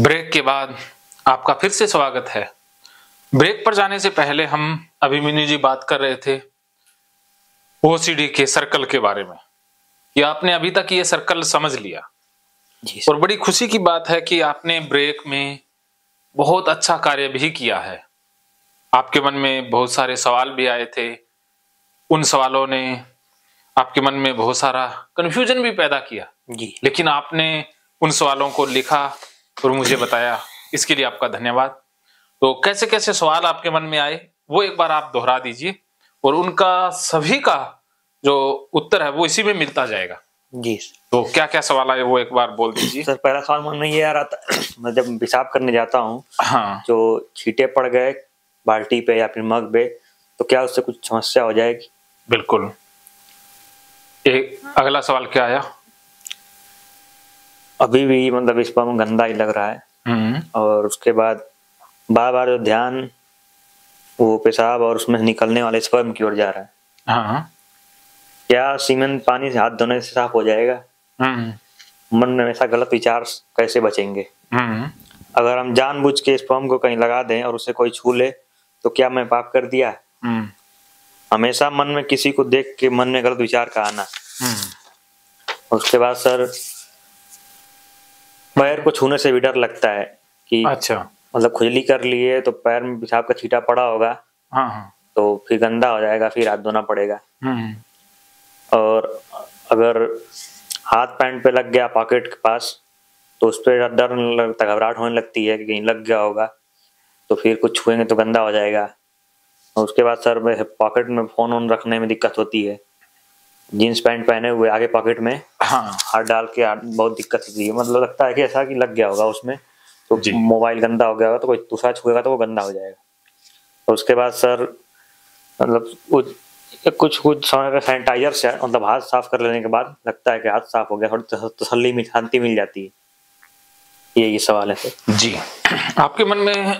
Break के बाद आपका फिर से स्वागत है। ब्रेक पर जाने से पहले हम अभिमन्यु जी बात कर रहे थे ओसीडी के सर्कल के बारे में। ये आपने अभी तक ये सर्कल समझ लिया जी। और बड़ी खुशी की बात है कि आपने ब्रेक में बहुत अच्छा कार्य भी किया है। आपके मन में बहुत सारे सवाल भी आए थे, उन सवालों ने आपके मन में बहुत सारा कन्फ्यूजन भी पैदा किया जी। लेकिन आपने उन सवालों को लिखा और मुझे बताया, इसके लिए आपका धन्यवाद। तो कैसे कैसे सवाल आपके मन में आए वो एक बार आप दोहरा दीजिए और उनका सभी का जो उत्तर है वो इसी में मिलता जाएगा जी। तो क्या क्या सवाल आए वो एक बार बोल दीजिए सर। पहला सवाल मन में ये आ रहा था, मैं जब पेशाब करने जाता हूँ, हाँ, जो छींटे पड़ गए बाल्टी पे या फिर मग पे, तो क्या उससे कुछ समस्या हो जाएगी? बिल्कुल। एक अगला सवाल क्या आया? अभी भी मतलब इस पर गंदा ही लग रहा है, और उसके बाद बार बार जो ध्यान वो पेशाब और उसमें निकलने वाले स्पर्म की ओर जा रहा है। हाँ। क्या सीमेंट पानी से हाथ धोने से साफ हो जाएगा? मन में ऐसा गलत विचार कैसे बचेंगे? अगर हम जानबूझ के स्पर्म को कहीं लगा दें और उसे कोई छू ले तो क्या मैं पाप कर दिया? हमेशा मन में किसी को देख के मन में गलत विचार का आना। उसके बाद सर पैर को छूने से भी डर लगता है कि अच्छा, मतलब खुजली कर लिए तो पैर में पेशाब का छींटा पड़ा होगा, हाँ, तो फिर गंदा हो जाएगा, फिर हाथ धोना पड़ेगा। और अगर हाथ पैंट पे लग गया पॉकेट के पास तो उस पर डर लगता, घबराहट होने लगती है कि कहीं लग गया होगा तो फिर कुछ छुएंगे तो गंदा हो जाएगा। और उसके बाद सर में पॉकेट में फोन ऑन रखने में दिक्कत होती है, जींस पैंट पहने हुए आगे पॉकेट में, हाँ, हाथ डाल के बहुत दिक्कत होती है, मतलब लगता है कि ऐसा कि लग गया होगा उसमें, तो मोबाइल गंदा हो गया होगा तो कोई दूसरा छुएगा तो वो गंदा हो जाएगा। और उसके बाद सर मतलब कुछ समय पर सैनिटाइजर से मतलब हाथ साफ कर लेने के बाद लगता है कि हाथ साफ हो गया, थोड़ी तसल्ली में शांति मिल जाती है। ये सवाल है सर जी। आपके मन में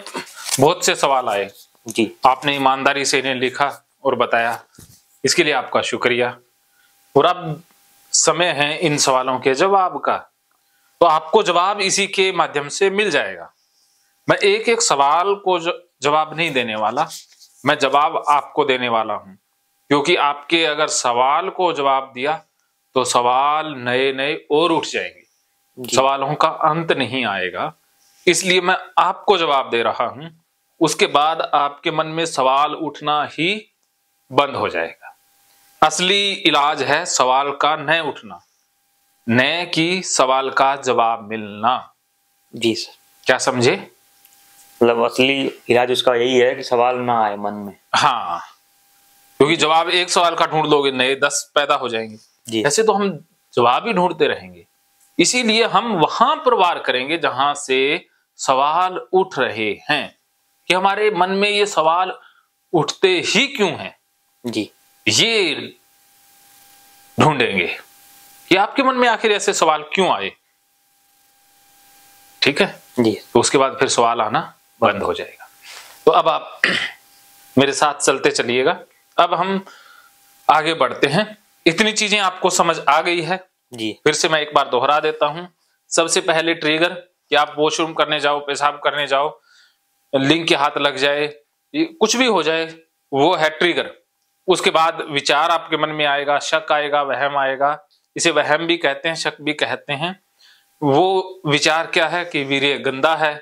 बहुत से सवाल आए जी, आपने ईमानदारी से इन्हें लिखा और बताया, इसके लिए आपका शुक्रिया। और अब समय है इन सवालों के जवाब का, तो आपको जवाब इसी के माध्यम से मिल जाएगा। मैं एक एक सवाल को जवाब नहीं देने वाला, मैं जवाब आपको देने वाला हूं, क्योंकि आपके अगर सवाल को जवाब दिया तो सवाल नए नए और उठ जाएंगे, सवालों का अंत नहीं आएगा। इसलिए मैं आपको जवाब दे रहा हूं, उसके बाद आपके मन में सवाल उठना ही बंद हो जाएगा। असली इलाज है सवाल का न उठना, न कि सवाल का जवाब मिलना जी सर। क्या समझे? मतलब असली इलाज उसका यही है कि सवाल ना आए मन में, हाँ, क्योंकि जवाब एक सवाल का ढूंढ लोगे नए 10 पैदा हो जाएंगे जी। ऐसे तो हम जवाब ही ढूंढते रहेंगे, इसीलिए हम वहां पर वार करेंगे जहां से सवाल उठ रहे हैं कि हमारे मन में ये सवाल उठते ही क्यों हैं जी, ये ढूंढेंगे कि आपके मन में आखिर ऐसे सवाल क्यों आए। ठीक है जी। तो उसके बाद फिर सवाल आना बंद हो जाएगा। तो अब आप मेरे साथ चलते चलिएगा, अब हम आगे बढ़ते हैं। इतनी चीजें आपको समझ आ गई है जी। फिर से मैं एक बार दोहरा देता हूं। सबसे पहले ट्रिगर कि आप वॉशरूम करने जाओ, पेशाब करने जाओ, लिंग के हाथ लग जाए, कुछ भी हो जाए, वो है ट्रिगर। उसके बाद विचार आपके मन में आएगा, शक आएगा, वहम आएगा, इसे वहम भी कहते हैं, शक भी कहते हैं। वो विचार क्या है कि वीर्य गंदा है,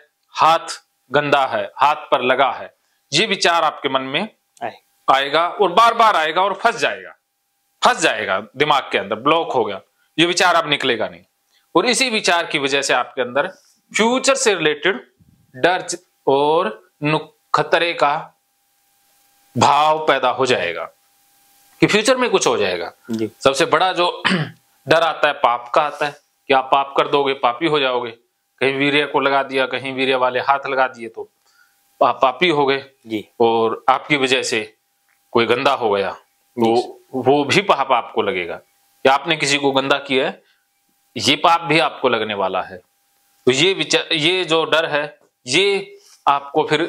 हाथ गंदा है, हाथ पर लगा है, ये विचार आपके मन में आएगा और बार बार आएगा और फंस जाएगा दिमाग के अंदर, ब्लॉक हो गया, ये विचार अब निकलेगा नहीं। और इसी विचार की वजह से आपके अंदर फ्यूचर से रिलेटेड डर और खतरे का भाव पैदा हो जाएगा कि फ्यूचर में कुछ हो जाएगा। सबसे बड़ा जो डर आता है पाप का आता है कि आप पाप कर दोगे, पापी हो जाओगे, कहीं वीर्य को लगा दिया, कहीं वीर्य वाले हाथ लगा दिए तो आप पापी हो गए और आपकी वजह से कोई गंदा हो गया, वो भी पाप आपको लगेगा कि आपने किसी को गंदा किया है, ये पाप भी आपको लगने वाला है। तो ये विचार, ये जो डर है, ये आपको फिर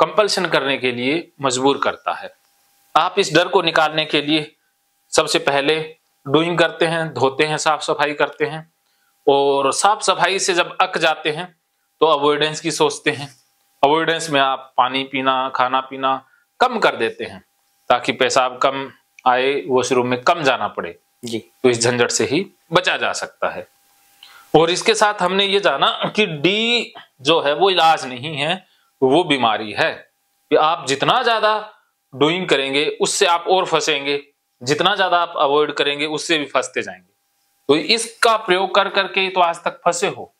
कंपल्शन करने के लिए मजबूर करता है। आप इस डर को निकालने के लिए सबसे पहले डूइंग करते हैं, धोते हैं, साफ सफाई करते हैं, और साफ सफाई से जब अक जाते हैं तो तो अवॉइडेंस की सोचते हैं। अवॉइडेंस में आप पानी पीना, खाना पीना कम कर देते हैं ताकि पेशाब कम आए, वॉशरूम में कम जाना पड़े जी, तो इस झंझट से ही बचा जा सकता है। और इसके साथ हमने ये जाना कि डी जो है वो इलाज नहीं है, वो बीमारी है। कि आप जितना ज्यादा डूइंग करेंगे उससे आप और फंसेंगे, जितना ज्यादा आप अवॉइड करेंगे उससे भी फंसते जाएंगे। तो इसका प्रयोग कर करके तो आज तक फंसे हो,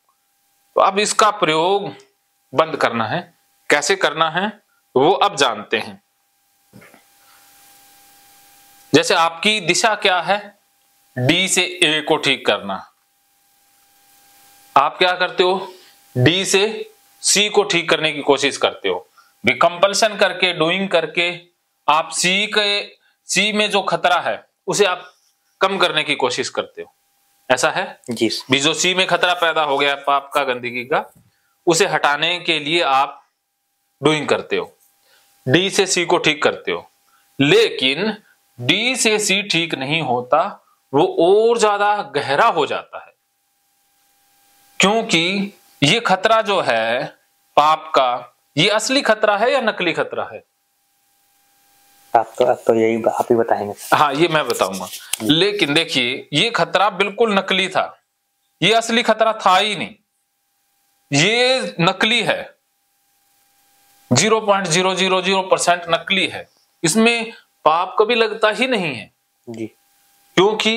तो अब इसका प्रयोग बंद करना है। कैसे करना है वो अब जानते हैं। जैसे आपकी दिशा क्या है, डी से ए को ठीक करना। आप क्या करते हो, डी से सी को ठीक करने की कोशिश करते हो। कंपल्सन करके, डूइंग करके आप सी में जो खतरा है उसे आप कम करने की कोशिश करते हो, ऐसा है जी। भी जो सी में खतरा पैदा हो गया पाप का, गंदगी का, उसे हटाने के लिए आप डूइंग करते हो, डी से सी को ठीक करते हो। लेकिन डी से सी ठीक नहीं होता, वो और ज्यादा गहरा हो जाता है, क्योंकि ये खतरा जो है पाप का, ये असली खतरा है या नकली खतरा है? आप तो यही आप ही बताएंगे। हाँ, ये मैं बताऊंगा। लेकिन देखिए, ये खतरा बिल्कुल नकली था, ये असली खतरा था ही नहीं, ये नकली है, 0.000% नकली है। इसमें पाप कभी लगता ही नहीं है जी, क्योंकि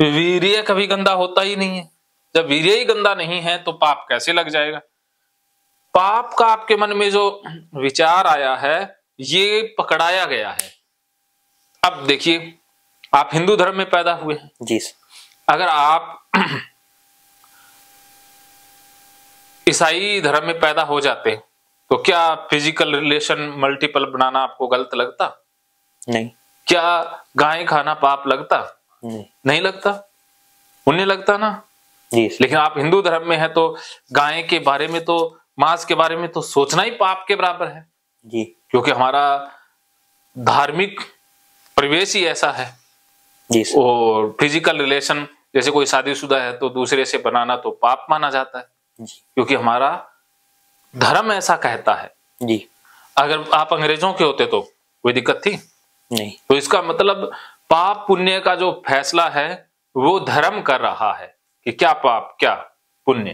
वीर्य कभी गंदा होता ही नहीं है। जब वीर्य ही गंदा नहीं है तो पाप कैसे लग जाएगा? पाप का आपके मन में जो विचार आया है ये पकड़ाया गया है। अब देखिए, आप हिंदू धर्म में पैदा हुए हैं जी, अगर आप ईसाई धर्म में पैदा हो जाते तो क्या फिजिकल रिलेशन मल्टीपल बनाना आपको गलत लगता? नहीं। क्या गाय खाना पाप लगता? नहीं लगता, उन्हें लगता ना जी। लेकिन आप हिंदू धर्म में है तो गाय के बारे में, तो मांस के बारे में तो सोचना ही पाप के बराबर है जी, क्योंकि हमारा धार्मिक परिवेश ही ऐसा है जी। और फिजिकल रिलेशन जैसे कोई शादीशुदा है तो दूसरे से बनाना तो पाप माना जाता है जी, क्योंकि हमारा धर्म ऐसा कहता है जी। अगर आप अंग्रेजों के होते तो कोई दिक्कत थी नहीं। तो इसका मतलब पाप पुण्य का जो फैसला है वो धर्म कर रहा है कि क्या पाप क्या पुण्य।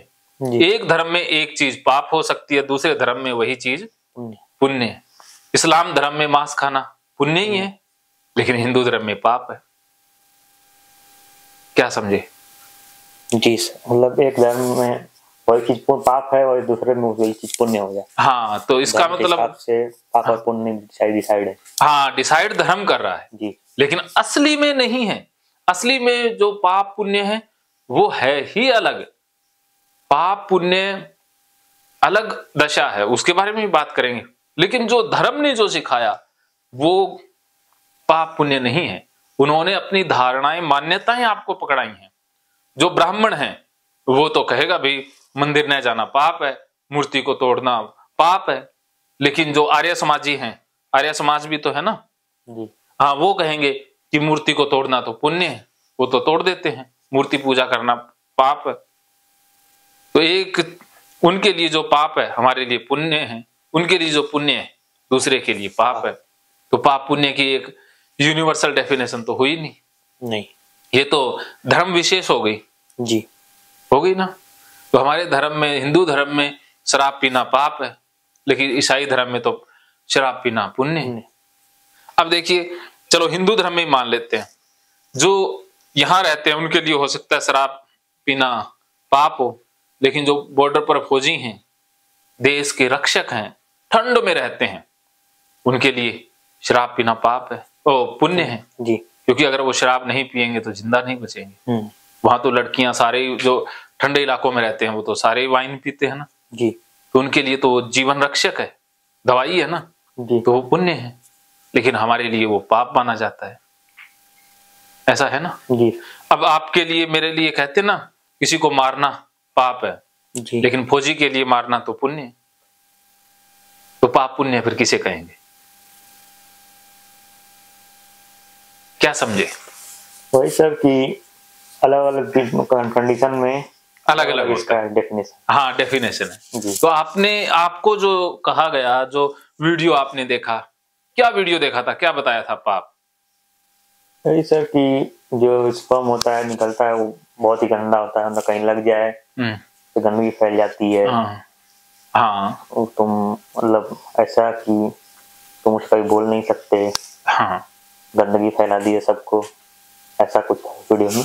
एक धर्म में एक चीज पाप हो सकती है, दूसरे धर्म में वही चीज पुण्य। इस्लाम धर्म में मांस खाना पुण्य ही है, लेकिन हिंदू धर्म में पाप है। क्या समझे जी? मतलब एक धर्म में वही चीज पाप है और दूसरे में वही चीज पुण्य हो जाए। हाँ, तो इसका मतलब से पाप और पुण्य डिसाइड है। हाँ, डिसाइड धर्म कर रहा है जी, लेकिन असली में नहीं है। असली में जो पाप पुण्य है वो है ही अलग। पाप पुण्य अलग दशा है, उसके बारे में भी बात करेंगे। लेकिन जो धर्म ने जो सिखाया वो पाप पुण्य नहीं है। उन्होंने अपनी धारणाएं, मान्यताएं आपको पकड़ाई हैं। जो ब्राह्मण हैं वो तो कहेगा भाई मंदिर न जाना पाप है, मूर्ति को तोड़ना पाप है। लेकिन जो आर्य समाजी हैं, आर्य समाज भी तो है ना जी। हाँ, वो कहेंगे कि मूर्ति को तोड़ना तो पुण्य है, वो तो तोड़ देते हैं, मूर्ति पूजा करना पाप है। तो एक उनके लिए जो पाप है हमारे लिए पुण्य है, उनके लिए जो पुण्य है दूसरे के लिए पाप है। तो पाप पुण्य की एक यूनिवर्सल डेफिनेशन तो हुई नहीं। ये तो धर्म विशेष हो गई जी, हो गई ना। तो हमारे धर्म में, हिंदू धर्म में शराब पीना पाप है, लेकिन ईसाई धर्म में तो शराब पीना पुण्य है। अब देखिए, चलो हिंदू धर्म में मान लेते हैं, जो यहाँ रहते हैं उनके लिए हो सकता है शराब पीना पाप हो, लेकिन जो बॉर्डर पर फौजी हैं, देश के रक्षक हैं, ठंड में रहते हैं, उनके लिए शराब पीना पाप है, ओ पुण्य है जी। क्योंकि अगर वो शराब नहीं पिएंगे तो जिंदा नहीं बचेंगे। वहां तो लड़कियां सारे जो ठंडे इलाकों में रहते हैं वो तो सारे वाइन पीते हैं ना जी, तो उनके लिए तो जीवन रक्षक है, दवाई है ना जी, तो वो पुण्य है। लेकिन हमारे लिए वो पाप माना जाता है, ऐसा है ना जी। अब आपके लिए, मेरे लिए कहते ना किसी को मारना पाप है जी, लेकिन फौजी के लिए मारना तो पुण्य है। तो पाप पुण्य फिर किसे कहेंगे? क्या समझे? वही सर कि अलग अलग कंडीशन में अलग अलग होता है डेफिनेशन। हाँ डेफिनेशन है। तो आपने, आपको जो कहा गया, जो वीडियो आपने देखा, क्या वीडियो देखा था, क्या बताया था पाप? सर कि जो स्पर्म होता है निकलता है वो बहुत ही गंदा होता है, मतलब कहीं लग जाए तो गंदगी फैल जाती है। हाँ तुम मतलब ऐसा कि तुम उस पर बोल नहीं सकते। हाँ गंदगी फैला दी है सबको, ऐसा कुछ वीडियो में।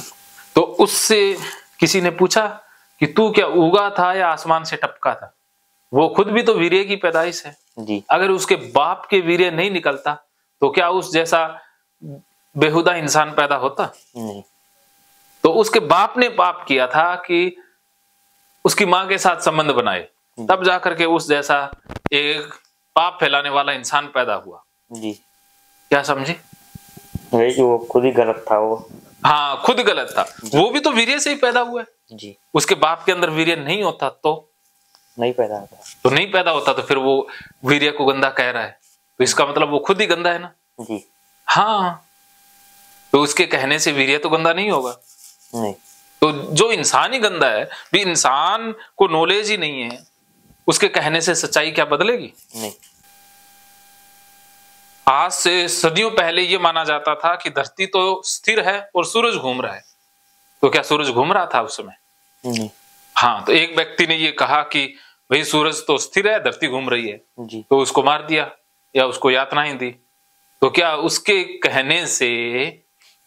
तो उससे किसी ने पूछा कि तू क्या उगा था या आसमान से टपका था? वो खुद भी तो वीर्य की पैदाइश है जी। अगर उसके बाप के वीर्य नहीं निकलता तो क्या उस जैसा बेहुदा इंसान पैदा होता? नहीं। तो उसके बाप ने पाप किया था कि उसकी माँ के साथ संबंध बनाए, तब जाकर के उस जैसा एक पाप फैलाने वाला इंसान पैदा हुआ जी। क्या समझे? वो खुद ही गलत था वो। हाँ खुद गलत था, वो भी तो वीर्य से ही पैदा हुआ है जी। उसके बाप के अंदर वीर्य नहीं होता तो नहीं पैदा होता, तो नहीं पैदा होता तो फिर वो वीर्य को गंदा कह रहा है, तो इसका मतलब वो खुद ही गंदा है ना जी। हाँ तो उसके कहने से वीर्य तो गंदा नहीं होगा। नहीं तो जो इंसान ही गंदा है, भी इंसान को नॉलेज ही नहीं है, उसके कहने से सच्चाई क्या बदलेगी? नहीं। आज से सदियों पहले ये माना जाता था कि धरती तो स्थिर है और सूरज घूम रहा है, तो क्या सूरज घूम रहा था उस समय? हाँ तो एक व्यक्ति ने ये कहा कि भाई सूरज तो स्थिर है, धरती घूम रही है जी। तो उसको मार दिया या उसको यातनाएं दी, तो क्या उसके कहने से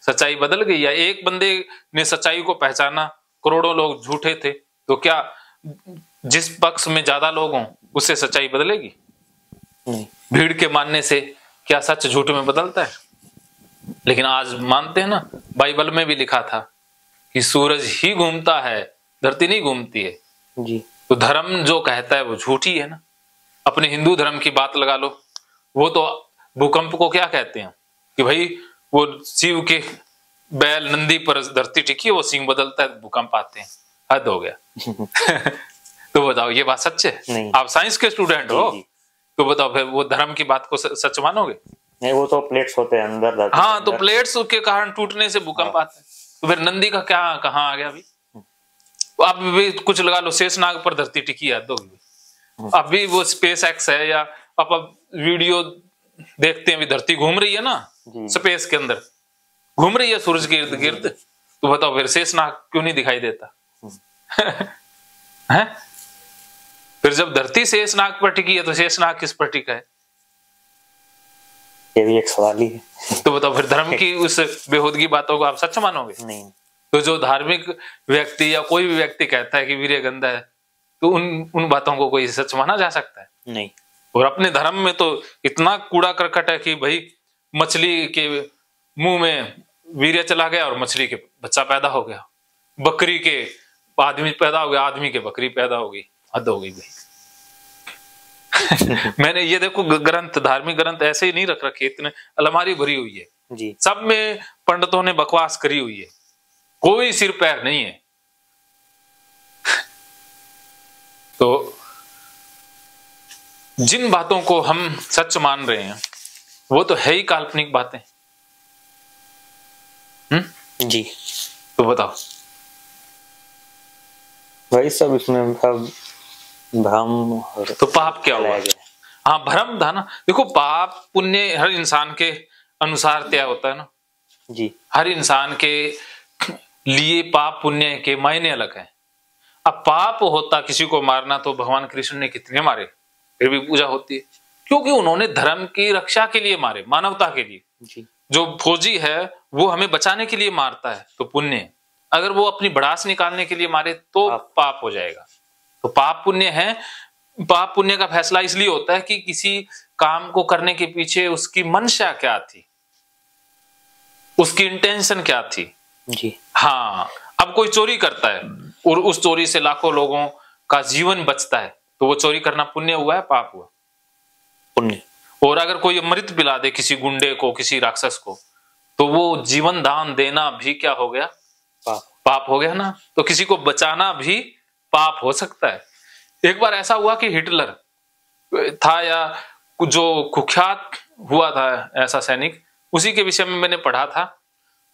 सच्चाई बदल गई? या एक बंदे ने सच्चाई को पहचाना, करोड़ों लोग झूठे थे, तो क्या जिस पक्ष में ज्यादा लोग हों उससे सच्चाई बदलेगी? नहीं। भीड़ के मानने से क्या सच झूठ में बदलता है? लेकिन आज मानते हैं ना, बाइबल में भी लिखा था कि सूरज ही घूमता है, धरती नहीं घूमती है जी। तो धर्म जो कहता है वो झूठ ही है ना। अपने हिंदू धर्म की बात लगा लो, वो तो भूकंप को क्या कहते हैं कि भाई वो शिव के बैल नंदी पर धरती टिकी है, वो सिंह बदलता है, भूकंप आते हैं। हद हो गया। तो बताओ ये बात सच है? आप साइंस के स्टूडेंट हो तो बताओ फिर वो धर्म की बात को सच मानोगे? नहीं, वो तो प्लेट्स होते हैं अंदर। हाँ तो प्लेट्स के कारण टूटने से भूकंप आता है, तो फिर नंदी का क्या कहाँ आ गया? अभी आप भी कुछ लगा लो, शेषनाग पर धरती टिकी है, अभी वो स्पेस एक्स है, या आप वीडियो देखते हैं भी धरती घूम रही है ना स्पेस के अंदर, घूम रही है सूरज के इर्द गिर्द, तो बताओ फिर शेषनाग क्यों नहीं दिखाई देता है? फिर जब धरती शेषनाग पर टिकी है तो शेषनाग किस पर टिका है? ये भी एक सवाल ही है। तो बताओ फिर धर्म की उस बेहूदगी बातों को आप सच मानोगे? नहीं। तो जो धार्मिक व्यक्ति या कोई भी व्यक्ति कहता है कि वीर्य गंदा है, तो उन बातों को कोई सच माना जा सकता है? नहीं। और अपने धर्म में तो इतना कूड़ा करकट है कि भाई मछली के मुंह में वीर्य चला गया और मछली के बच्चा पैदा हो गया, बकरी के आदमी पैदा हो गया, आदमी के बकरी पैदा हो गई। हद हो गई भाई। मैंने ये देखो ग्रंथ, धार्मिक ग्रंथ ऐसे ही नहीं रख रखे, इतने अलमारी भरी हुई है जी। सब में पंडितों ने बकवास करी हुई है, कोई सिर पैर नहीं है। तो जिन बातों को हम सच मान रहे हैं वो तो है ही काल्पनिक बातें। जी तो बताओ भाई सब इसमें भ्रम। तो पाप क्या हुआ? हाँ भ्रम था ना। देखो पाप पुण्य हर इंसान के अनुसार तय होता है ना जी। हर इंसान के लिए पाप पुण्य के मायने अलग हैं। अब पाप होता किसी को मारना, तो भगवान कृष्ण ने कितने मारे फिर भी पूजा होती है, क्योंकि उन्होंने धर्म की रक्षा के लिए मारे, मानवता के लिए जी। जो फौजी है वो हमें बचाने के लिए मारता है तो पुण्य, अगर वो अपनी भड़ास निकालने के लिए मारे तो पाप हो जाएगा। तो पाप पुण्य है। पाप पुण्य का फैसला इसलिए होता है कि किसी काम को करने के पीछे उसकी मंशा क्या थी, उसकी इंटेंशन क्या थी जी। हाँ अब कोई चोरी करता है और उस चोरी से लाखों लोगों का जीवन बचता है, तो वो चोरी करना पुण्य हुआ है पाप हुआ? पुण्य। और अगर कोई अमृत पिला दे किसी गुंडे को, किसी राक्षस को, तो वो जीवन दान देना भी क्या हो गया? पाप हो गया ना। तो किसी को बचाना भी पाप हो सकता है। एक बार ऐसा हुआ कि हिटलर था या जो कुख्यात हुआ था ऐसा सैनिक, उसी के विषय में मैंने पढ़ा था,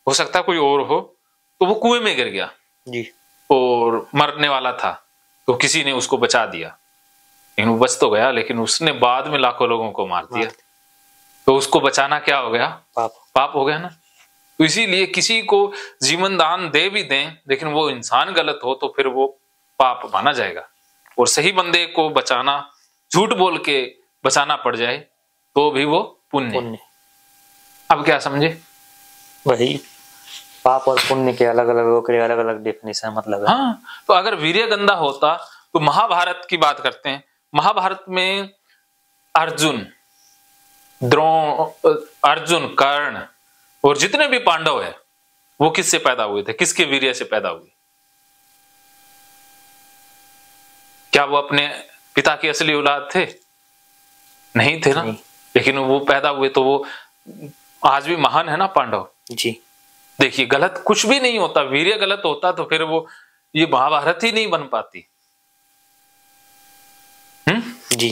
हो सकता है कोई और हो, तो वो कुएं में गिर गया जी। और मरने वाला था तो किसी ने उसको बचा दिया, लेकिन वो बच तो गया, लेकिन उसने बाद में लाखों लोगों को मार दिया। तो उसको बचाना क्या हो गया? पाप हो गया ना। तो इसीलिए किसी को जीवन दान दे भी दें लेकिन वो इंसान गलत हो तो फिर वो पाप माना जाएगा। और सही बंदे को बचाना, झूठ बोल के बचाना पड़ जाए तो भी वो पुण्य। अब क्या समझे? वही पाप और पुण्य के अलग अलग लोगों के अलग अलग डेफिनेशन मतलब है। हाँ, तो अगर वीर्य गंधा होता तो महाभारत की बात करते हैं। महाभारत में अर्जुन, कर्ण और जितने भी पांडव है वो किससे पैदा हुए थे? किसके वीर्य से पैदा हुए? क्या वो अपने पिता की असली औलाद थे? नहीं थे ना, लेकिन वो पैदा हुए तो वो आज भी महान है ना पांडव जी। देखिए, गलत कुछ भी नहीं होता। वीर्य गलत होता तो फिर वो ये महाभारत ही नहीं बन पाती। जी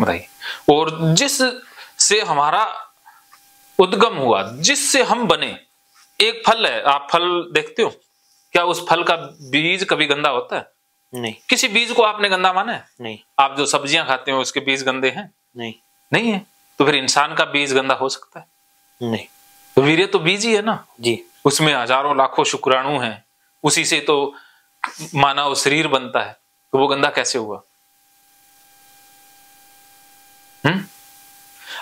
बताइए। और जिस से हमारा उद्गम हुआ, जिससे हम बने, एक फल है, आप फल देखते हो, क्या उस फल का बीज कभी गंदा होता है? नहीं। किसी बीज को आपने गंदा माना है? नहीं। आप जो सब्जियां खाते हो उसके बीज गंदे हैं? नहीं। नहीं है। तो फिर इंसान का बीज गंदा हो सकता है? नहीं। तो वीर्य तो बीज ही है ना जी। उसमें हजारों लाखों शुक्राणु हैं, उसी से तो मानव शरीर बनता है, तो वो गंदा कैसे हुआ?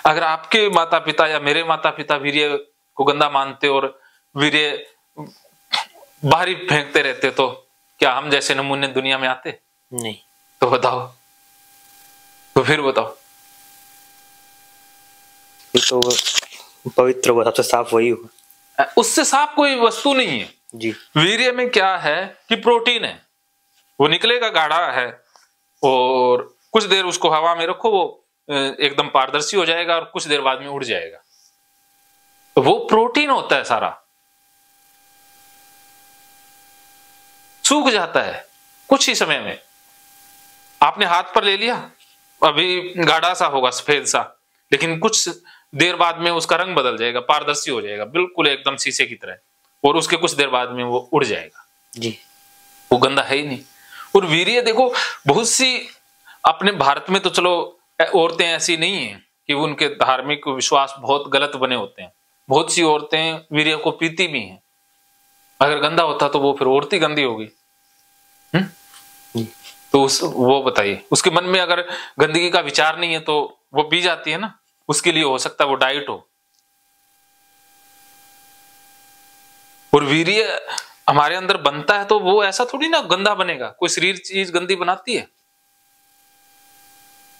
अगर आपके माता पिता या मेरे माता पिता वीर्य को गंदा मानते और वीर्य बाहरी फेंकते रहते तो क्या हम जैसे नमूने दुनिया में आते? नहीं। तो बताओ, तो फिर बताओ, ये तो पवित्र हुआ, सबसे साफ वही हुआ। उससे साफ कोई वस्तु नहीं है जी। वीर्य में क्या है कि प्रोटीन है, वो निकलेगा, गाढ़ा है, और कुछ देर उसको हवा में रखो वो एकदम पारदर्शी हो जाएगा और कुछ देर बाद में उड़ जाएगा। तो वो प्रोटीन होता है, सारा सूख जाता है कुछ ही समय में। आपने हाथ पर ले लिया, अभी गाढ़ा सा होगा, सफेद सा, लेकिन कुछ देर बाद में उसका रंग बदल जाएगा, पारदर्शी हो जाएगा, बिल्कुल एकदम शीशे की तरह, और उसके कुछ देर बाद में वो उड़ जाएगा जी। वो गंदा है ही नहीं। और वीर्य देखो, बहुत सी अपने भारत में तो चलो औरतें ऐसी नहीं है कि उनके धार्मिक विश्वास बहुत गलत बने होते हैं, बहुत सी औरतें वीर्य को पीती भी हैं। अगर गंदा होता तो वो फिर औरत ही गंदी होगी। तो वो बताइए, उसके मन में अगर गंदगी का विचार नहीं है तो वो पी जाती है ना। उसके लिए हो सकता है वो डाइट हो। और वीर्य हमारे अंदर बनता है तो वो ऐसा थोड़ी ना गंदा बनेगा। कोई शरीर चीज गंदी बनाती है?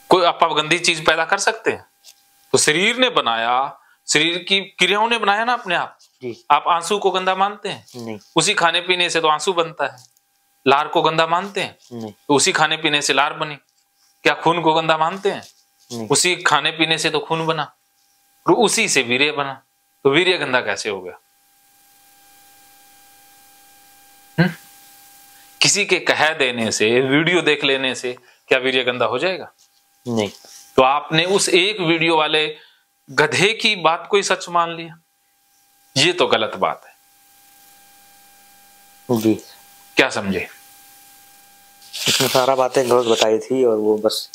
कोई आप गंदी चीज पैदा कर सकते हैं? तो शरीर ने बनाया, शरीर की क्रियाओं ने बनाया ना अपने आप। आप आंसू को गंदा मानते हैं? नहीं। उसी खाने पीने से तो आंसू बनता है। लार को गंदा मानते हैं? नहीं। तो उसी खाने पीने से लार बनी। क्या खून को गंदा मानते हैं? उसी खाने पीने से तो खून बना, और उसी से वीर्य बना। तो वीर्य गंदा कैसे हो गया? किसी के कह देने से, वीडियो देख लेने से क्या वीर्य गंदा हो जाएगा? नहीं। तो आपने उस एक वीडियो वाले गधे की बात को ही सच मान लिया, ये तो गलत बात है जी। क्या समझे? इसमें सारा बातें गलत बताई थी और वो बस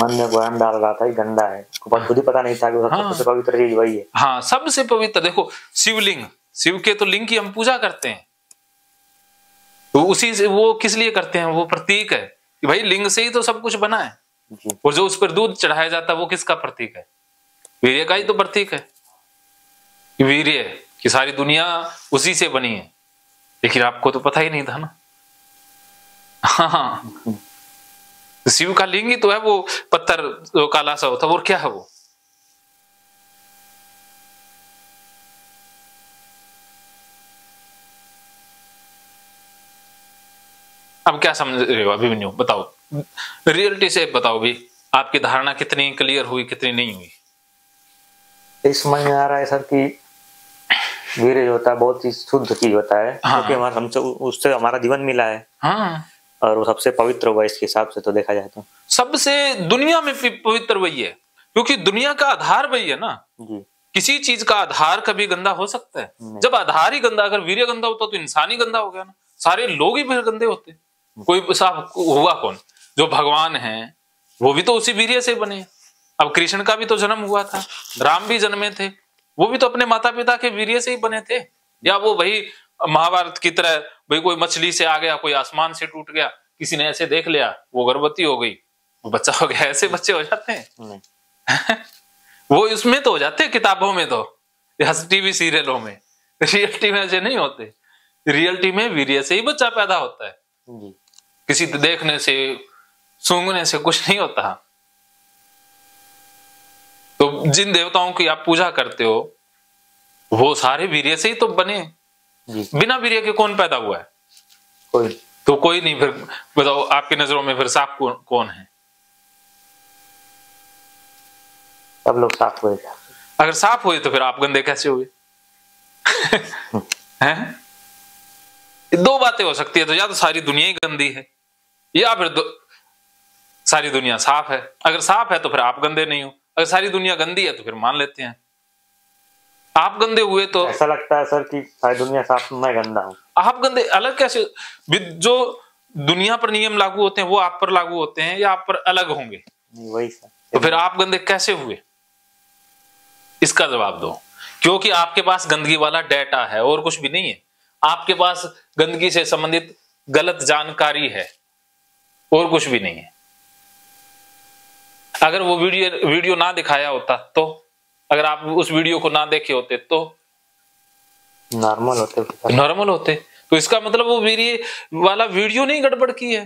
मन में बयान डाल रहा था कि गंदा है, खुद ही पता नहीं था कि सबसे पवित्र चीज वही है। हाँ, सबसे पवित्र। देखो, शिवलिंग, शिव के तो लिंग की हम पूजा करते हैं, तो उसी से वो किस लिए करते हैं? वो प्रतीक है कि भाई लिंग से ही तो सब कुछ बना है। और जो उस पर दूध चढ़ाया जाता है वो किसका प्रतीक है? वीर्य का ही तो प्रतीक है। वीर्य की सारी दुनिया उसी से बनी है, लेकिन आपको तो पता ही नहीं था ना। हाँ, शिव का लिंग ही तो है, वो पत्थर तो काला सा होता है, और क्या है वो? अब क्या समझ रहे हो अभिमन्यु? बताओ, रियलिटी से बताओ भी, आपकी धारणा कितनी क्लियर हुई, कितनी नहीं हुई? इस समझ में आ रहा है सर कि वीर्य होता है बहुत ही शुद्ध चीज होता है, क्योंकि हमसे उससे हमारा जीवन मिला है। हाँ, और वो सबसे पवित्र हुआ इसके हिसाब से तो देखा जाए तो सबसे दुनिया में पवित्र वही है, क्योंकि दुनिया का आधार वही है ना जी। किसी चीज का आधार कभी गंदा हो सकता है? जब आधार ही गंदा, अगर वीर्य गंदा होता तो इंसान ही गंदा हो गया ना। सारे लोग ही फिर गंदे होते। कोई साफ हुआ कौन? जो भगवान हैं वो भी तो उसी वीर्य से बने। अब कृष्ण का भी तो जन्म हुआ था, राम भी जन्मे थे, वो भी तो अपने माता पिता के वीर्य से ही बने थे। या वो वही महाभारत की तरह भाई कोई मछली से आ गया, कोई आसमान से टूट गया, किसी ने ऐसे देख लिया, वो गर्भवती हो गई, वो बच्चा हो गया। ऐसे बच्चे हो जाते हैं वो इसमें तो हो जाते हैं किताबों में तो, या टीवी सीरियलों में। रियलिटी में ऐसे नहीं होते। रियलिटी में वीर्य से ही बच्चा पैदा होता है, किसी देखने से सूंघने से कुछ नहीं होता। तो जिन देवताओं की आप पूजा करते हो वो सारे वीर्य से ही तो बने। बिना वीर्य के कौन पैदा हुआ है? कोई तो कोई नहीं। फिर बताओ आपकी नजरों में फिर सांप कौन है? सब लोग सांप हुए। अगर सांप हुए तो फिर आप गंदे कैसे हुए? हैं? दो बातें हो सकती है। तो या तो सारी दुनिया ही गंदी है, या फिर सारी दुनिया साफ है। अगर साफ है तो फिर आप गंदे नहीं हो। अगर सारी दुनिया गंदी है तो फिर मान लेते हैं आप गंदे हुए। तो ऐसा लगता है सर कि सारी दुनिया साफ, मैं गंदा हूं। आप गंदे अलग कैसे? जो दुनिया पर नियम लागू होते हैं वो आप पर लागू होते हैं, या आप पर अलग होंगे? वही सर। तो फिर आप गंदे कैसे हुए? इसका जवाब दो। क्योंकि आपके पास गंदगी वाला डेटा है और कुछ भी नहीं है। आपके पास गंदगी से संबंधित गलत जानकारी है और कुछ भी नहीं है। अगर वो वीडियो ना दिखाया होता तो, अगर आप उस वीडियो को ना देखे होते तो नॉर्मल होते। तो इसका मतलब वो वीर्य वाला वीडियो नहीं गड़बड़ की है,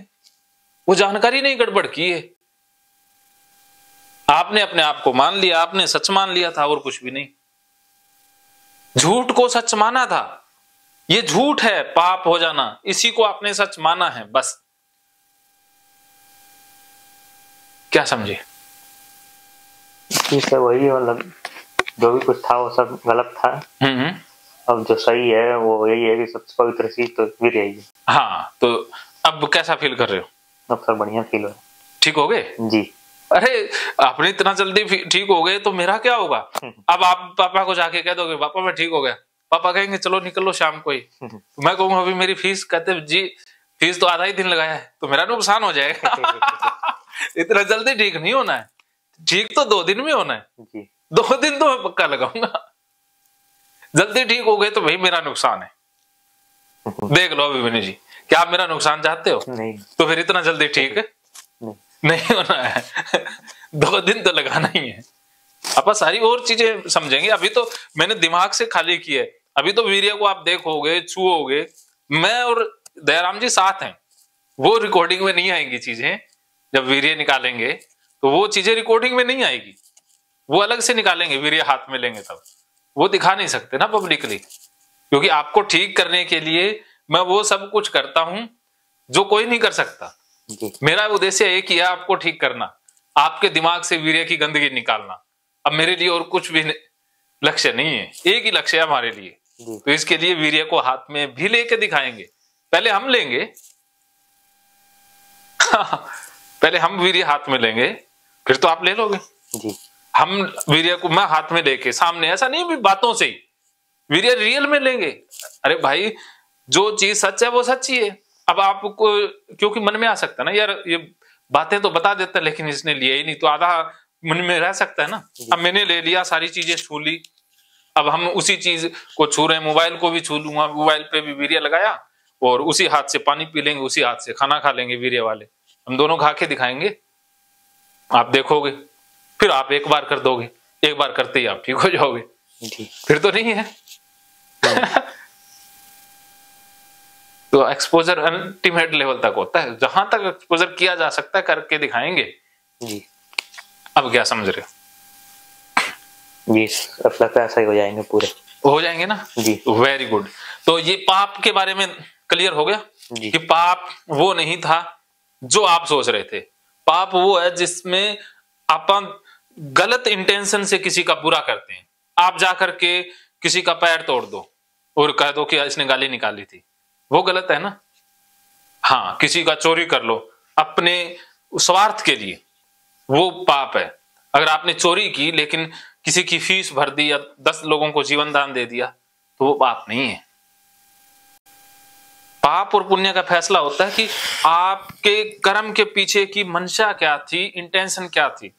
वो जानकारी नहीं गड़बड़ की है। आपने अपने आप को मान लिया, आपने सच मान लिया था और कुछ भी नहीं। झूठ को सच माना था। ये झूठ है, पाप हो जाना, इसी को आपने सच माना है। बस क्या समझे? वही मतलब जो भी कुछ था वो सब गलत था। अब जो सही है वो यही है कि सबसे पवित्र चीज तो भी रही। हाँ, तो अब कैसा फील कर रहे हो? अब सर बढ़िया फील हो। ठीक हो गए जी? अरे आपने इतना जल्दी ठीक हो गए तो मेरा क्या होगा? अब आप पापा को जाके कह दोगे पापा मैं ठीक हो गया, पापा कहेंगे चलो निकलो शाम को ही। तो मैं कहूंगा अभी मेरी फीस, कहते जी फीस तो आधा ही दिन लगाया है, तो मेरा नुकसान हो जाएगा। इतना जल्दी ठीक नहीं होना है, ठीक तो 2 दिन में होना है जी। 2 दिन तो मैं पक्का लगाऊंगा। जल्दी ठीक हो गए तो भाई मेरा नुकसान है। देख लो अभिमन्यु जी, क्या आप मेरा नुकसान चाहते हो? नहीं। तो फिर इतना जल्दी ठीक नहीं होना है। 2 दिन तो लगाना ही है। आप सारी और चीजें समझेंगे। अभी तो मैंने दिमाग से खाली की है। अभी तो वीर्य को आप देखोगे, छूओगे। मैं और दयाराम जी साथ हैं, वो रिकॉर्डिंग में नहीं आएंगी चीजें। जब वीर्य निकालेंगे तो वो चीजें रिकॉर्डिंग में नहीं आएगी, वो अलग से निकालेंगे। वीर्य हाथ में लेंगे तब वो दिखा नहीं सकते ना पब्लिकली, क्योंकि आपको ठीक करने के लिए मैं वो सब कुछ करता हूं जो कोई नहीं कर सकता। मेरा उद्देश्य एक ही है, आपको ठीक करना, आपके दिमाग से वीर्य की गंदगी निकालना। अब मेरे लिए और कुछ भी लक्ष्य नहीं है, एक ही लक्ष्य है हमारे लिए। तो इसके लिए वीर्य को हाथ में भी लेके दिखाएंगे। पहले हम लेंगे पहले हम वीर्य हाथ में लेंगे, फिर तो आप ले लोगे जी। हम वीर्य को मैं हाथ में लेके सामने, ऐसा नहीं भी बातों से ही वीर्य रियल में लेंगे। अरे भाई जो चीज सच है वो सच ही है। अब आपको क्योंकि मन में आ सकता है ना, यार ये बातें तो बता देता लेकिन इसने लिया ही नहीं, तो आधा मन में रह सकता है ना। अब मैंने ले लिया, सारी चीजें छू ली, अब हम उसी चीज को छू रहे हैं। मोबाइल को भी छू लूंगा, मोबाइल पे भी वीर्य लगाया, और उसी हाथ से पानी पी लेंगे, उसी हाथ से खाना खा लेंगे। वीर्य वाले हम दोनों खा के दिखाएंगे, आप देखोगे। फिर आप एक बार कर दोगे, एक बार करते ही आप ठीक हो जाओगे, फिर तो नहीं है। तो एक्सपोजर अल्टीमेट लेवल तक होता है, जहां तक एक्सपोजर किया जा सकता है करके दिखाएंगे जी। अब क्या समझ रहे हो? जी अब लगता ऐसा ही हो जाएंगे, पूरे हो जाएंगे ना जी। Very good. तो ये पाप के बारे में क्लियर हो गया कि पाप वो नहीं था जो आप सोच रहे थे। पाप वो है जिसमें आप गलत इंटेंशन से किसी का बुरा करते हैं। आप जा करके किसी का पैर तोड़ दो और कह दो कि इसने गाली निकाली थी, वो गलत है ना। हाँ, किसी का चोरी कर लो अपने स्वार्थ के लिए, वो पाप है। अगर आपने चोरी की लेकिन किसी की फीस भर दी या 10 लोगों को जीवन दान दे दिया, तो वो पाप नहीं है। पाप और पुण्य का फैसला होता है कि आपके कर्म के पीछे की मंशा क्या थी, इंटेंशन क्या थी।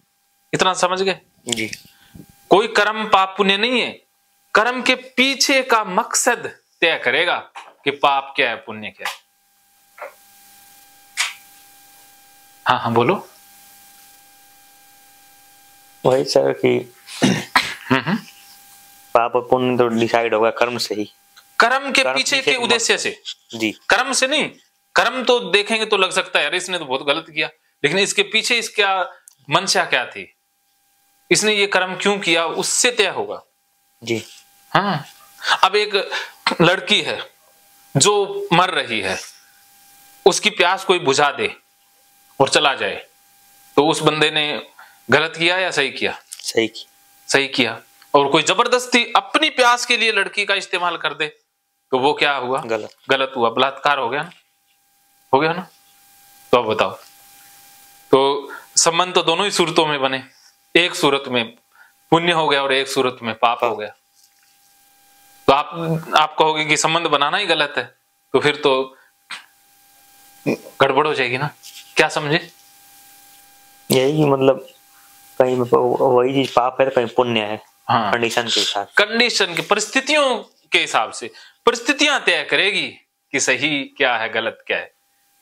इतना समझ गए जी। कोई कर्म पाप पुण्य नहीं है, कर्म के पीछे का मकसद तय करेगा कि पाप क्या है पुण्य क्या है। हाँ हाँ बोलो। वही सर कि पाप और पुण्य तो डिसाइड होगा कर्म से ही, कर्म के पीछे के उद्देश्य से जी, कर्म से नहीं। कर्म तो देखेंगे तो लग सकता है यार इसने तो बहुत गलत किया, लेकिन इसके पीछे इसका मंशा क्या थी, इसने ये कर्म क्यों किया, उससे तय होगा जी। हाँ अब एक लड़की है जो मर रही है, उसकी प्यास कोई बुझा दे और चला जाए, तो उस बंदे ने गलत किया या सही किया? सही किया। और कोई जबरदस्ती अपनी प्यास के लिए लड़की का इस्तेमाल कर दे तो वो क्या हुआ? गलत हुआ, बलात्कार हो गया ना, हो गया ना। तो अब बताओ, तो संबंध तो दोनों ही सूरतों में बने, एक सूरत में पुण्य हो गया और एक सूरत में पाप हो गया। तो आप कहोगे कि संबंध बनाना ही गलत है, तो फिर तो गड़बड़ हो जाएगी ना। क्या समझे? यही मतलब कहीं वही चीज पाप है कहीं पुण्य है। हाँ, कंडीशन के हिसाब, कंडीशन के परिस्थितियों के हिसाब से परिस्थितियां तय करेगी कि सही क्या है गलत क्या है।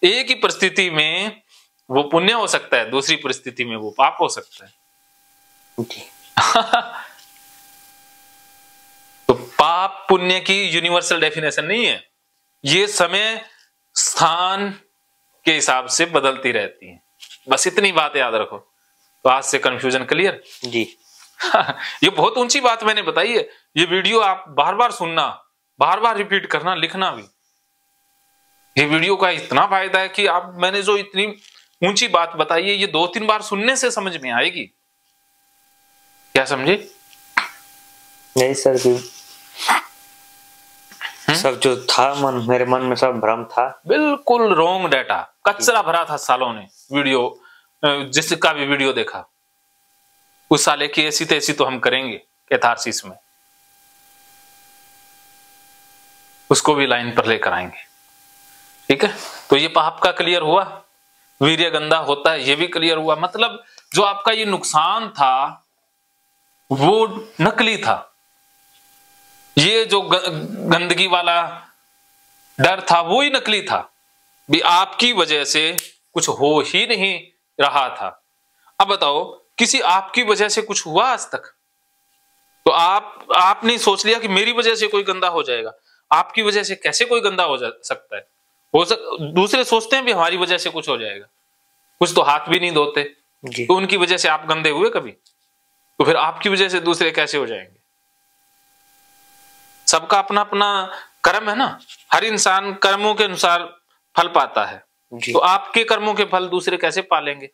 एक ही परिस्थिति में वो पुण्य हो सकता है, दूसरी परिस्थिति में वो पाप हो सकता है। तो पाप पुण्य की यूनिवर्सल डेफिनेशन नहीं है, ये समय स्थान के हिसाब से बदलती रहती है। बस इतनी बात याद रखो। तो आज से कंफ्यूजन क्लियर जी। ये बहुत ऊंची बात मैंने बताई है। ये वीडियो आप बार बार सुनना, बार बार रिपीट करना, लिखना भी। ये वीडियो का इतना फायदा है कि आप, मैंने जो इतनी ऊंची बात बताई है, ये 2-3 बार सुनने से समझ में आएगी। क्या समझे? नहीं सर जी, सब जो था मेरे मन में सब भ्रम था, बिल्कुल रॉन्ग डाटा, कचरा भरा था सालों ने। वीडियो जिसका भी वीडियो देखा उस साले की ऐसी तैसी तो हम करेंगे कैथारसिस में, उसको भी लाइन पर लेकर आएंगे। ठीक है, तो ये पाप का क्लियर हुआ, वीर्य गंदा होता है ये भी क्लियर हुआ। मतलब जो आपका ये नुकसान था वो नकली था, ये जो गंदगी वाला डर था वो ही नकली था, भी आपकी वजह से कुछ हो ही नहीं रहा था। अब बताओ, किसी आपकी वजह से कुछ हुआ आज तक? तो आपने सोच लिया कि मेरी वजह से कोई गंदा हो जाएगा। आपकी वजह से कैसे कोई गंदा हो जा सकता है? दूसरे सोचते हैं भी हमारी वजह से कुछ हो जाएगा, कुछ तो हाथ भी नहीं धोते, तो उनकी वजह से आप गंदे हुए कभी? तो फिर आपकी वजह से दूसरे कैसे हो जाएंगे? सबका अपना अपना कर्म है ना, हर इंसान कर्मों के अनुसार फल पाता है, तो आपके कर्मों के फल दूसरे कैसे पालेंगे?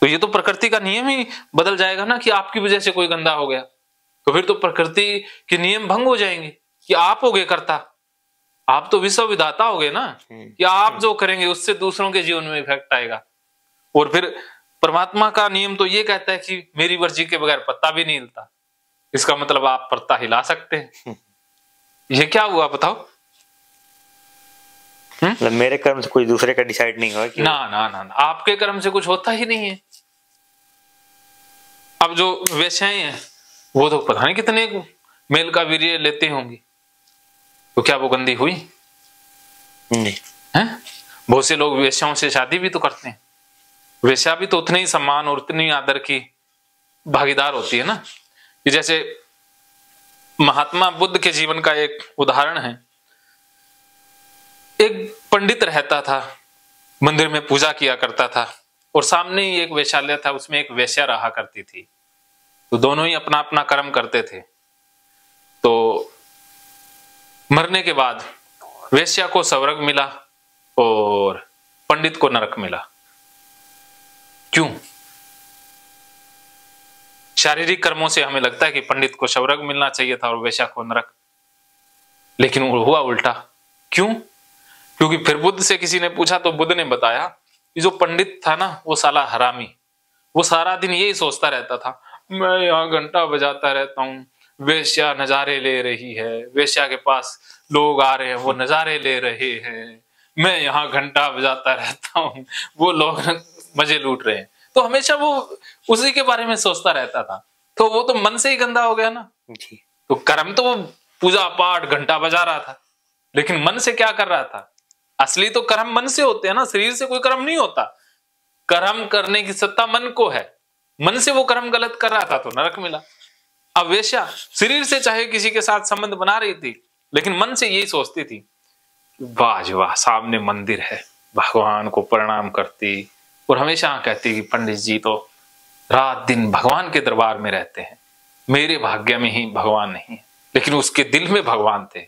तो ये तो प्रकृति का नियम ही बदल जाएगा ना कि आपकी वजह से कोई गंदा हो गया, तो फिर तो प्रकृति के नियम भंग हो जाएंगे कि आप हो गए कर्ता, आप तो विश्व विधाता हो गए ना, कि आप जो करेंगे उससे दूसरों के जीवन में इफेक्ट आएगा। और फिर परमात्मा का नियम तो ये कहता है कि मेरी मर्जी के बगैर पत्ता भी नहीं हिलता, इसका मतलब आप पत्ता हिला सकते हैं। ये क्या हुआ बताओ? मतलब मेरे कर्म से कोई दूसरे का डिसाइड नहीं हुआ कि ना, ना ना ना, आपके कर्म से कुछ होता ही नहीं है। अब जो वैश्याएं हैं वो तो पता नहीं कितने मेल का वीर्य लेते होंगे, तो क्या वो गंदी हुई? नहीं है। बहुत से लोग वैश्याओं से शादी भी तो करते हैं, वैश्या भी तो उतने ही सम्मान और उतनी आदर की भागीदार होती है ना। कि जैसे महात्मा बुद्ध के जीवन का एक उदाहरण है, एक पंडित रहता था, मंदिर में पूजा किया करता था, और सामने ही एक वैशाल्य था, उसमें एक वैश्या रहा करती थी। तो दोनों ही अपना अपना कर्म करते थे। तो मरने के बाद वैश्या को स्वर्ग मिला और पंडित को नरक मिला। क्यों? शारीरिक कर्मों से हमें लगता है कि पंडित को स्वर्ग मिलना चाहिए था और वैश्या को नरक, लेकिन हुआ उल्टा। क्यों? क्योंकि फिर बुद्ध से किसी ने पूछा तो बुद्ध ने बताया कि जो पंडित था ना वो साला हरामी, वो सारा दिन यही सोचता रहता था, मैं यहाँ घंटा बजाता रहता हूँ, वेश्या नज़ारे ले रही है, वेश्या के पास लोग आ रहे हैं, वो नज़ारे ले रहे हैं, मैं यहाँ घंटा बजाता रहता हूँ, वो लोग मजे लूट रहे हैं। तो हमेशा वो उसी के बारे में सोचता रहता था, तो वो तो मन से ही गंदा हो गया ना जी। तो कर्म तो वो पूजा पाठ घंटा बजा रहा था, लेकिन मन से क्या कर रहा था? असली तो कर्म मन से होते हैं ना, शरीर से कोई कर्म नहीं होता। कर्म करने की सत्ता मन को है, मन से वो कर्म गलत कर रहा था तो नरक मिला। अब वेश्या शरीर से चाहे किसी के साथ संबंध बना रही थी, लेकिन मन से यही सोचती थी, वाह वाह सामने मंदिर है, भगवान को प्रणाम करती, और हमेशा कहती कि पंडित जी तो रात दिन भगवान के दरबार में रहते हैं, मेरे भाग्य में ही भगवान नहीं है। लेकिन उसके दिल में भगवान थे,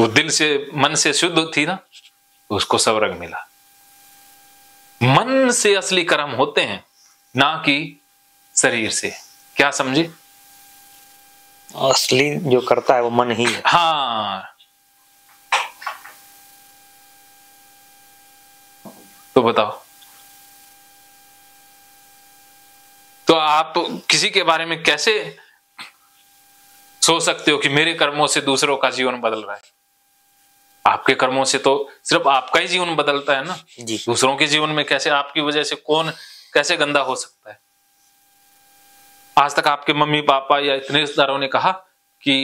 वो दिल से मन से शुद्ध थी ना, उसको स्वर्ग मिला। मन से असली कर्म होते हैं, ना कि शरीर से। क्या समझे? असली जो करता है वो मन ही है। हाँ, तो बताओ, तो आप किसी के बारे में कैसे सोच सकते हो कि मेरे कर्मों से दूसरों का जीवन बदल रहा है? आपके कर्मों से तो सिर्फ आपका ही जीवन बदलता है ना जी। दूसरों के जीवन में कैसे, आपकी वजह से कौन कैसे गंदा हो सकता है? आज तक आपके मम्मी पापा या इतने रिश्तेदारों ने कहा कि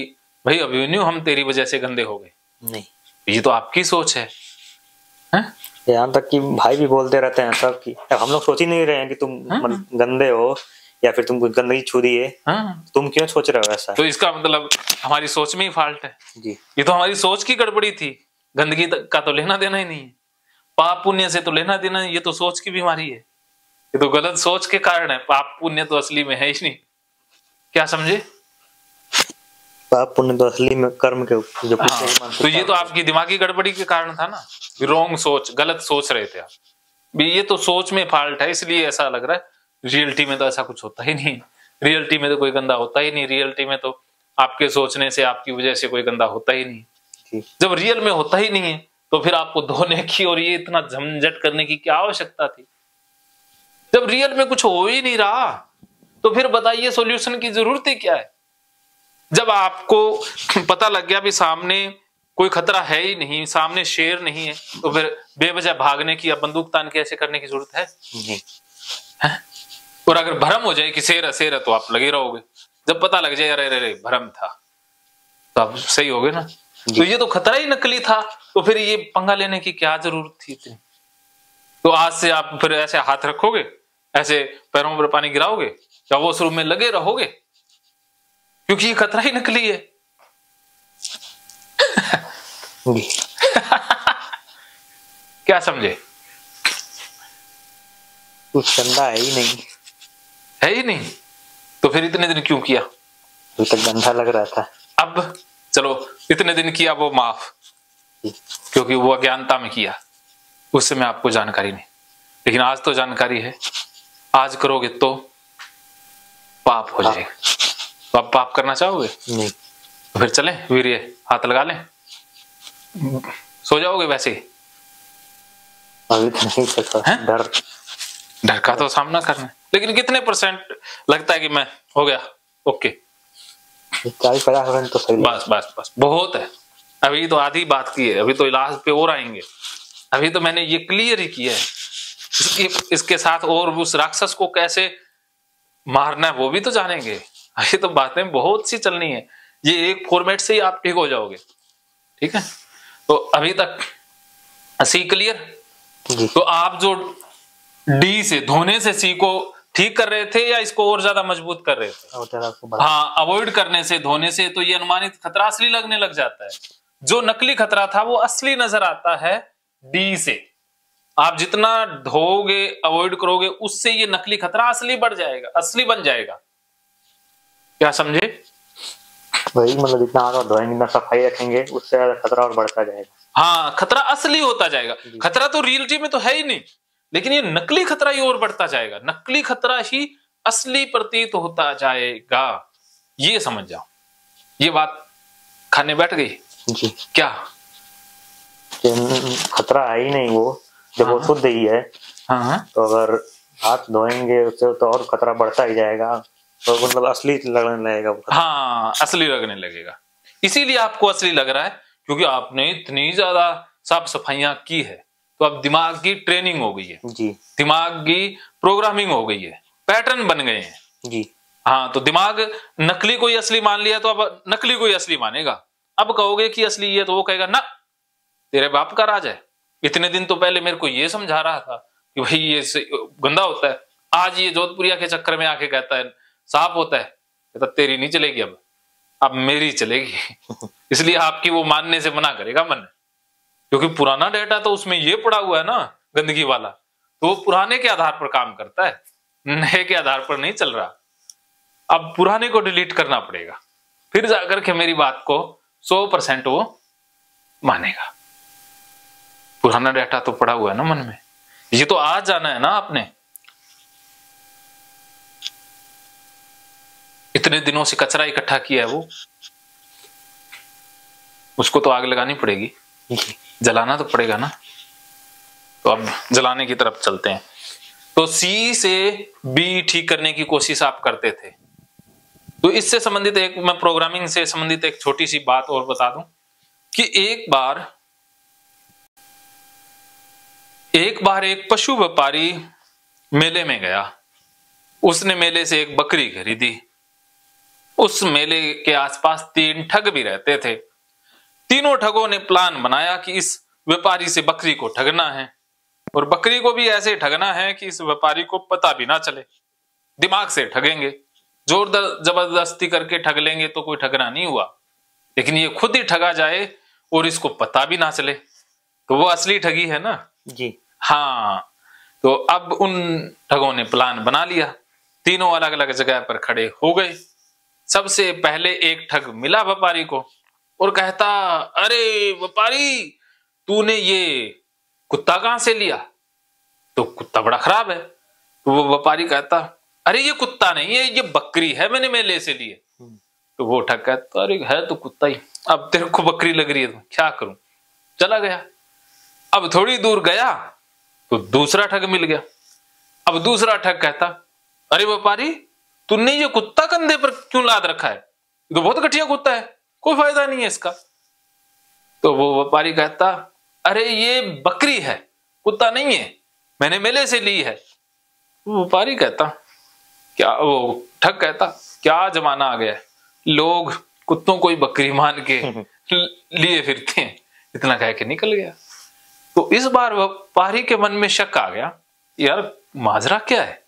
भाई अभिमन्यु हम तेरी वजह से गंदे हो गए? नहीं, ये तो आपकी सोच है। यहाँ तक कि भाई भी बोलते रहते हैं सब कि हम लोग सोच ही नहीं रहे हैं कि तुम गंदे हो या फिर तुम गंदगी छू रही है, तुम क्यों सोच रहे हो ऐसा? तो इसका मतलब हमारी सोच में ही फॉल्ट है जी। ये तो हमारी सोच की गड़बड़ी थी, गंदगी का तो लेना देना ही नहीं है, पाप पुण्य से तो लेना देना है, ये तो सोच की बीमारी है, ये तो गलत सोच के कारण है। पाप पुण्य तो असली में है ही नहीं। क्या समझे? पाप पुण्य तो असली में कर्म के जो हाँ। तो ये तो आपकी दिमागी गड़बड़ी के कारण था ना, रोंग सोच, गलत सोच रहे थे आप। ये तो सोच में फॉल्ट है, इसलिए ऐसा लग रहा है। रियलिटी में तो ऐसा कुछ होता ही नहीं, रियलिटी में तो कोई गंदा होता ही नहीं, रियलिटी में तो आपके सोचने से, आपकी वजह से कोई गंदा होता ही नहीं। जब रियल में होता ही नहीं है, तो फिर आपको धोने की और ये इतना झंझट करने की क्या आवश्यकता थी? जब रियल में कुछ हो ही नहीं रहा, तो फिर बताइए सॉल्यूशन की जरूरत ही क्या है? जब आपको पता लग गया भी सामने कोई खतरा है ही नहीं, सामने शेर नहीं है, तो फिर बेवजह भागने की या बंदूक तान के ऐसे करने की जरूरत है? और अगर भ्रम हो जाए कि शेर शेर, तो आप लगे रहोगे। जब पता लग जाए अरे अरे भ्रम था, तो आप सही होगे ना। तो ये तो खतरा ही नकली था, तो फिर ये पंगा लेने की क्या जरूरत थी इतनी? तो आज से आप फिर ऐसे हाथ रखोगे, ऐसे पैरों पर पानी गिराओगे, या वो शुरू में लगे रहोगे, क्योंकि ये खतरा ही नकली है। क्या समझे? कुछ गंदा है ही नहीं, है ही नहीं, तो फिर इतने दिन क्यों किया? तो गंदा लग रहा था। अब चलो इतने दिन किया वो माफ, क्योंकि वो अज्ञानता में किया, उस समय आपको जानकारी नहीं। लेकिन आज तो जानकारी है, आज करोगे तो पाप हो जाएगा। तो आप पाप करना चाहोगे? नहीं। तो फिर चलें वीर्य, हाथ लगा लें? सो जाओगे वैसे ही? अभी तो नहीं सकता, डर का तो सामना करना है। लेकिन कितने % लगता है कि मैं हो गया? ओके, 40-50% तो सही। बस बस बस बहुत है। अभी तो आधी बात की है, अभी तो इलाज पे और आएंगे। अभी तो मैंने ये क्लियर ही किया है, इसके साथ और उस राक्षस को कैसे मारना है वो भी तो जानेंगे। अभी तो बातें बहुत सी चलनी है, ये एक फॉर्मेट से ही आप ठीक हो जाओगे। ठीक है, तो अभी तक सी क्लियर? तो आप जो डी से धोने से सी को ठीक कर रहे थे, या इसको और ज्यादा मजबूत कर रहे थे? हाँ, अवॉइड करने से, धोने से, तो ये अनुमानित खतरा असली लगने लग जाता है। जो नकली खतरा था वो असली नजर आता है डी से। आप जितना धोगे, अवॉइड करोगे, उससे ये नकली खतरा असली बढ़ जाएगा, असली बन जाएगा। क्या समझे? वही मतलब जितना आप धोएंगे, जितना सफाई रखेंगे, उससे ज्यादा खतरा और बढ़ता जाएगा। हाँ, खतरा असली होता जाएगा। खतरा तो रियलिटी में तो है ही नहीं, लेकिन ये नकली खतरा ही और बढ़ता जाएगा। नकली खतरा ही असली प्रतीत होता जाएगा, ये समझ जाओ। ये बात खाने बैठ गई जी। क्या खतरा है ही नहीं वो, जब वो शुद्ध ही है। हाँ, तो अगर हाथ धोएंगे उससे तो और खतरा बढ़ता ही जाएगा, तो मतलब असली लगने लगेगा। हाँ, असली लगने लगेगा। इसीलिए आपको असली लग रहा है, क्योंकि आपने इतनी ज्यादा साफ सफाइयां की है तो अब दिमाग की ट्रेनिंग हो गई है जी, दिमाग की प्रोग्रामिंग हो गई है, पैटर्न बन गए हैं जी। हाँ, तो दिमाग नकली कोई असली मान लिया तो अब नकली कोई असली मानेगा। अब कहोगे कि असली ये, तो वो कहेगा ना तेरे बाप का राज है, इतने दिन तो पहले मेरे को ये समझा रहा था कि भाई ये गंदा होता है, आज ये जोधपुरिया के चक्कर में आके कहता है साफ होता है, कहता तेरी नहीं चलेगी अब मेरी चलेगी। इसलिए आपकी वो मानने से मना करेगा मन, क्योंकि पुराना डेटा तो उसमें ये पड़ा हुआ है ना गंदगी वाला, तो वो पुराने के आधार पर काम करता है, नए के आधार पर नहीं चल रहा। अब पुराने को डिलीट करना पड़ेगा, फिर जाकर के मेरी बात को 100% वो मानेगा। पुराना डेटा तो पड़ा हुआ है ना मन में, ये तो आज जाना है ना आपने, इतने दिनों से कचरा इकट्ठा किया है वो, उसको तो आग लगानी पड़ेगी, जलाना तो पड़ेगा ना। तो अब जलाने की तरफ चलते हैं। तो सी से बी ठीक करने की कोशिश आप करते थे, तो इससे संबंधित एक मैं प्रोग्रामिंग से संबंधित एक छोटी सी बात और बता दूं कि एक बार एक पशु व्यापारी मेले में गया, उसने मेले से एक बकरी खरीदी। उस मेले के आसपास 3 ठग भी रहते थे। तीनों ठगों ने प्लान बनाया कि इस व्यापारी से बकरी को ठगना है और बकरी को भी ऐसे ठगना है कि इस व्यापारी को पता भी ना चले। दिमाग से ठगेंगे, जोर जबरदस्ती करके ठग लेंगे तो कोई ठगना नहीं हुआ, लेकिन ये खुद ही ठगा जाए और इसको पता भी ना चले तो वो असली ठगी है ना जी। हाँ, तो अब उन ठगों ने प्लान बना लिया, तीनों अलग अलग जगह पर खड़े हो गए। सबसे पहले एक ठग मिला व्यापारी को और कहता, अरे व्यापारी, तूने ये कुत्ता कहां से लिया? तो कुत्ता बड़ा खराब है। तो वो व्यापारी कहता, अरे ये कुत्ता नहीं है, ये बकरी है, मैंने मेले से लिए। तो वो ठग कहता, अरे है तो कुत्ता ही, अब तेरे को बकरी लग रही है तो क्या करूं, चला गया। अब थोड़ी दूर गया तो दूसरा ठग मिल गया। अब दूसरा ठग कहता, अरे व्यापारी, तुमने ये कुत्ता कंधे पर क्यों लाद रखा है? ये तो बहुत घटिया कुत्ता है, कोई फायदा नहीं है इसका। तो वो व्यापारी कहता, अरे ये बकरी है, कुत्ता नहीं है, मैंने मेले से ली है। वो व्यापारी कहता, क्या वो ठग कहता, क्या जमाना आ गया, लोग कुत्तों को ही बकरी मान के लिए फिरते हैं। इतना कह के निकल गया। तो इस बार व्यापारी के मन में शक आ गया, यार माजरा क्या है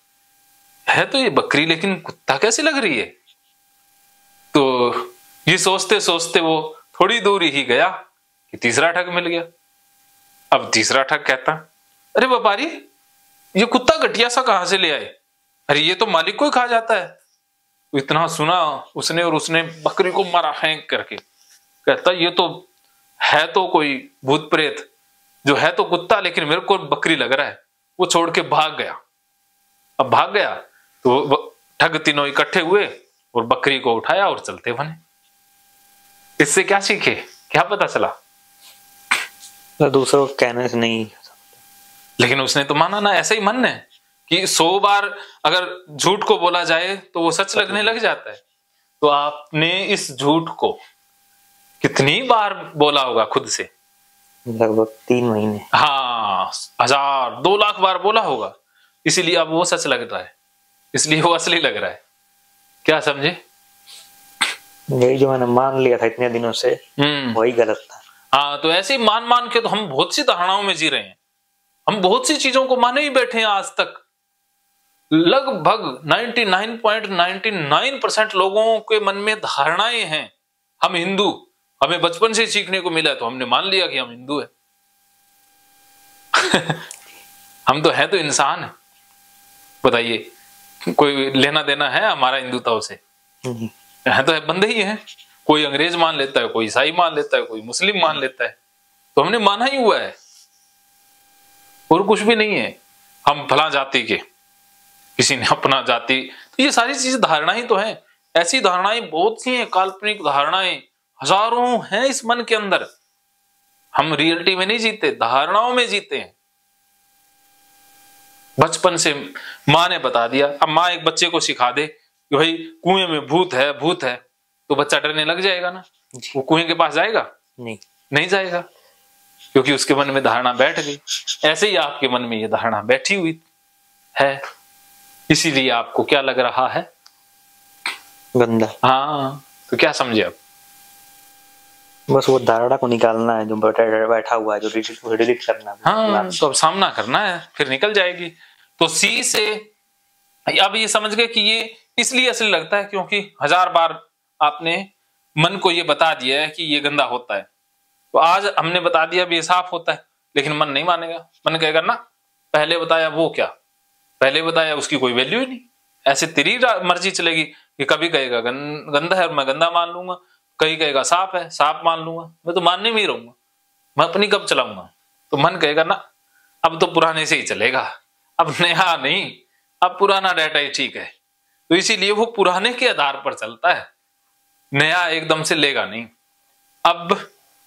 तो ये बकरी, लेकिन कुत्ता कैसे लग रही है। तो ये सोचते सोचते वो थोड़ी दूरी ही गया कि तीसरा ठग मिल गया। अब तीसरा ठग कहता, अरे व्यापारी, ये कुत्ता घटिया सा कहां से ले आए? अरे ये तो मालिक को ही खा जाता है। इतना सुना उसने और उसने बकरी को मारा हैंक करके। कहता, ये तो है तो कोई भूत प्रेत, जो है तो कुत्ता, लेकिन मेरे को बकरी लग रहा है। वो छोड़ के भाग गया। अब भाग गया तो ठग तीनों इकट्ठे हुए और बकरी को उठाया और चलते बने। इससे क्या सीखे, क्या पता चला? दूसरों को कहना नहीं, लेकिन उसने तो माना ना। ऐसे ही मन है कि 100 बार अगर झूठ को बोला जाए तो वो सच लगने लग जाता है। तो आपने इस झूठ को कितनी बार बोला होगा खुद से? लगभग 3 महीने। हाँ, 1000 2 लाख बार बोला होगा। इसीलिए अब वो सच लग रहा है, इसलिए वो असली लग रहा है। क्या समझे? यही जो मैंने मान लिया था इतने दिनों से, वही गलत था। हाँ, तो ऐसे मान के तो हम बहुत सी धारणाओं में जी रहे हैं, हम बहुत सी चीजों को माने ही बैठे हैं आज तक। लगभग 99.99% लोगों के मन में धारणाएं हैं, हम हिंदू, हमें बचपन से सीखने को मिला है तो हमने मान लिया कि हम हिंदू है। हम तो हैं तो इंसान है। बताइए, कोई लेना देना है हमारा हिंदुताओं से? है तो बंदे ही हैं। कोई अंग्रेज मान लेता है, कोई ईसाई मान लेता है, कोई मुस्लिम मान लेता है। तो हमने माना ही हुआ है और कुछ भी नहीं है। हम फला जाति के, किसी ने अपना जाति, तो ये सारी चीजें धारणाएं तो हैं। ऐसी धारणाएं बहुत सी हैं, काल्पनिक धारणाएं हजारों हैं इस मन के अंदर। हम रियलिटी में नहीं जीते, धारणाओं में जीते हैं। बचपन से माँ ने बता दिया। अब माँ एक बच्चे को सिखा दे कि भाई कुएं में भूत है, भूत है, तो बच्चा डरने लग जाएगा ना। वो कुएं के पास जाएगा नहीं। नहीं जाएगा, क्योंकि उसके मन में धारणा बैठ गई। ऐसे ही आपके मन में ये धारणा बैठी हुई है, इसीलिए आपको क्या लग रहा है? गंदा। हाँ, तो क्या समझे आप? बस वो धारणा को निकालना है जो बैठा हुआ है, जो डिलीट करना है। हाँ, तो अब सामना करना है, फिर निकल जाएगी। तो सी से अब ये समझ गए कि ये इसलिए असली लगता है क्योंकि 1000 बार आपने मन को ये बता दिया है कि ये गंदा होता है। तो आज हमने बता दिया भी ये साफ होता है, लेकिन मन नहीं मानेगा। मन कहेगा ना, पहले बताया वो क्या, पहले बताया उसकी कोई वैल्यू ही नहीं। ऐसे तेरी मर्जी चलेगी कि कभी कहेगा गंदा है मैं गंदा मान लूंगा, कहीं कहेगा साफ है साफ मान लूंगा, मैं तो मानने में ही रहूंगा, मैं अपनी कब चलाऊंगा। तो मन कहेगा ना, अब तो पुराने से ही चलेगा, अब नया नहीं, अब पुराना डाटा ही ठीक है। तो इसीलिए वो पुराने के आधार पर चलता है, नया एकदम से लेगा नहीं। अब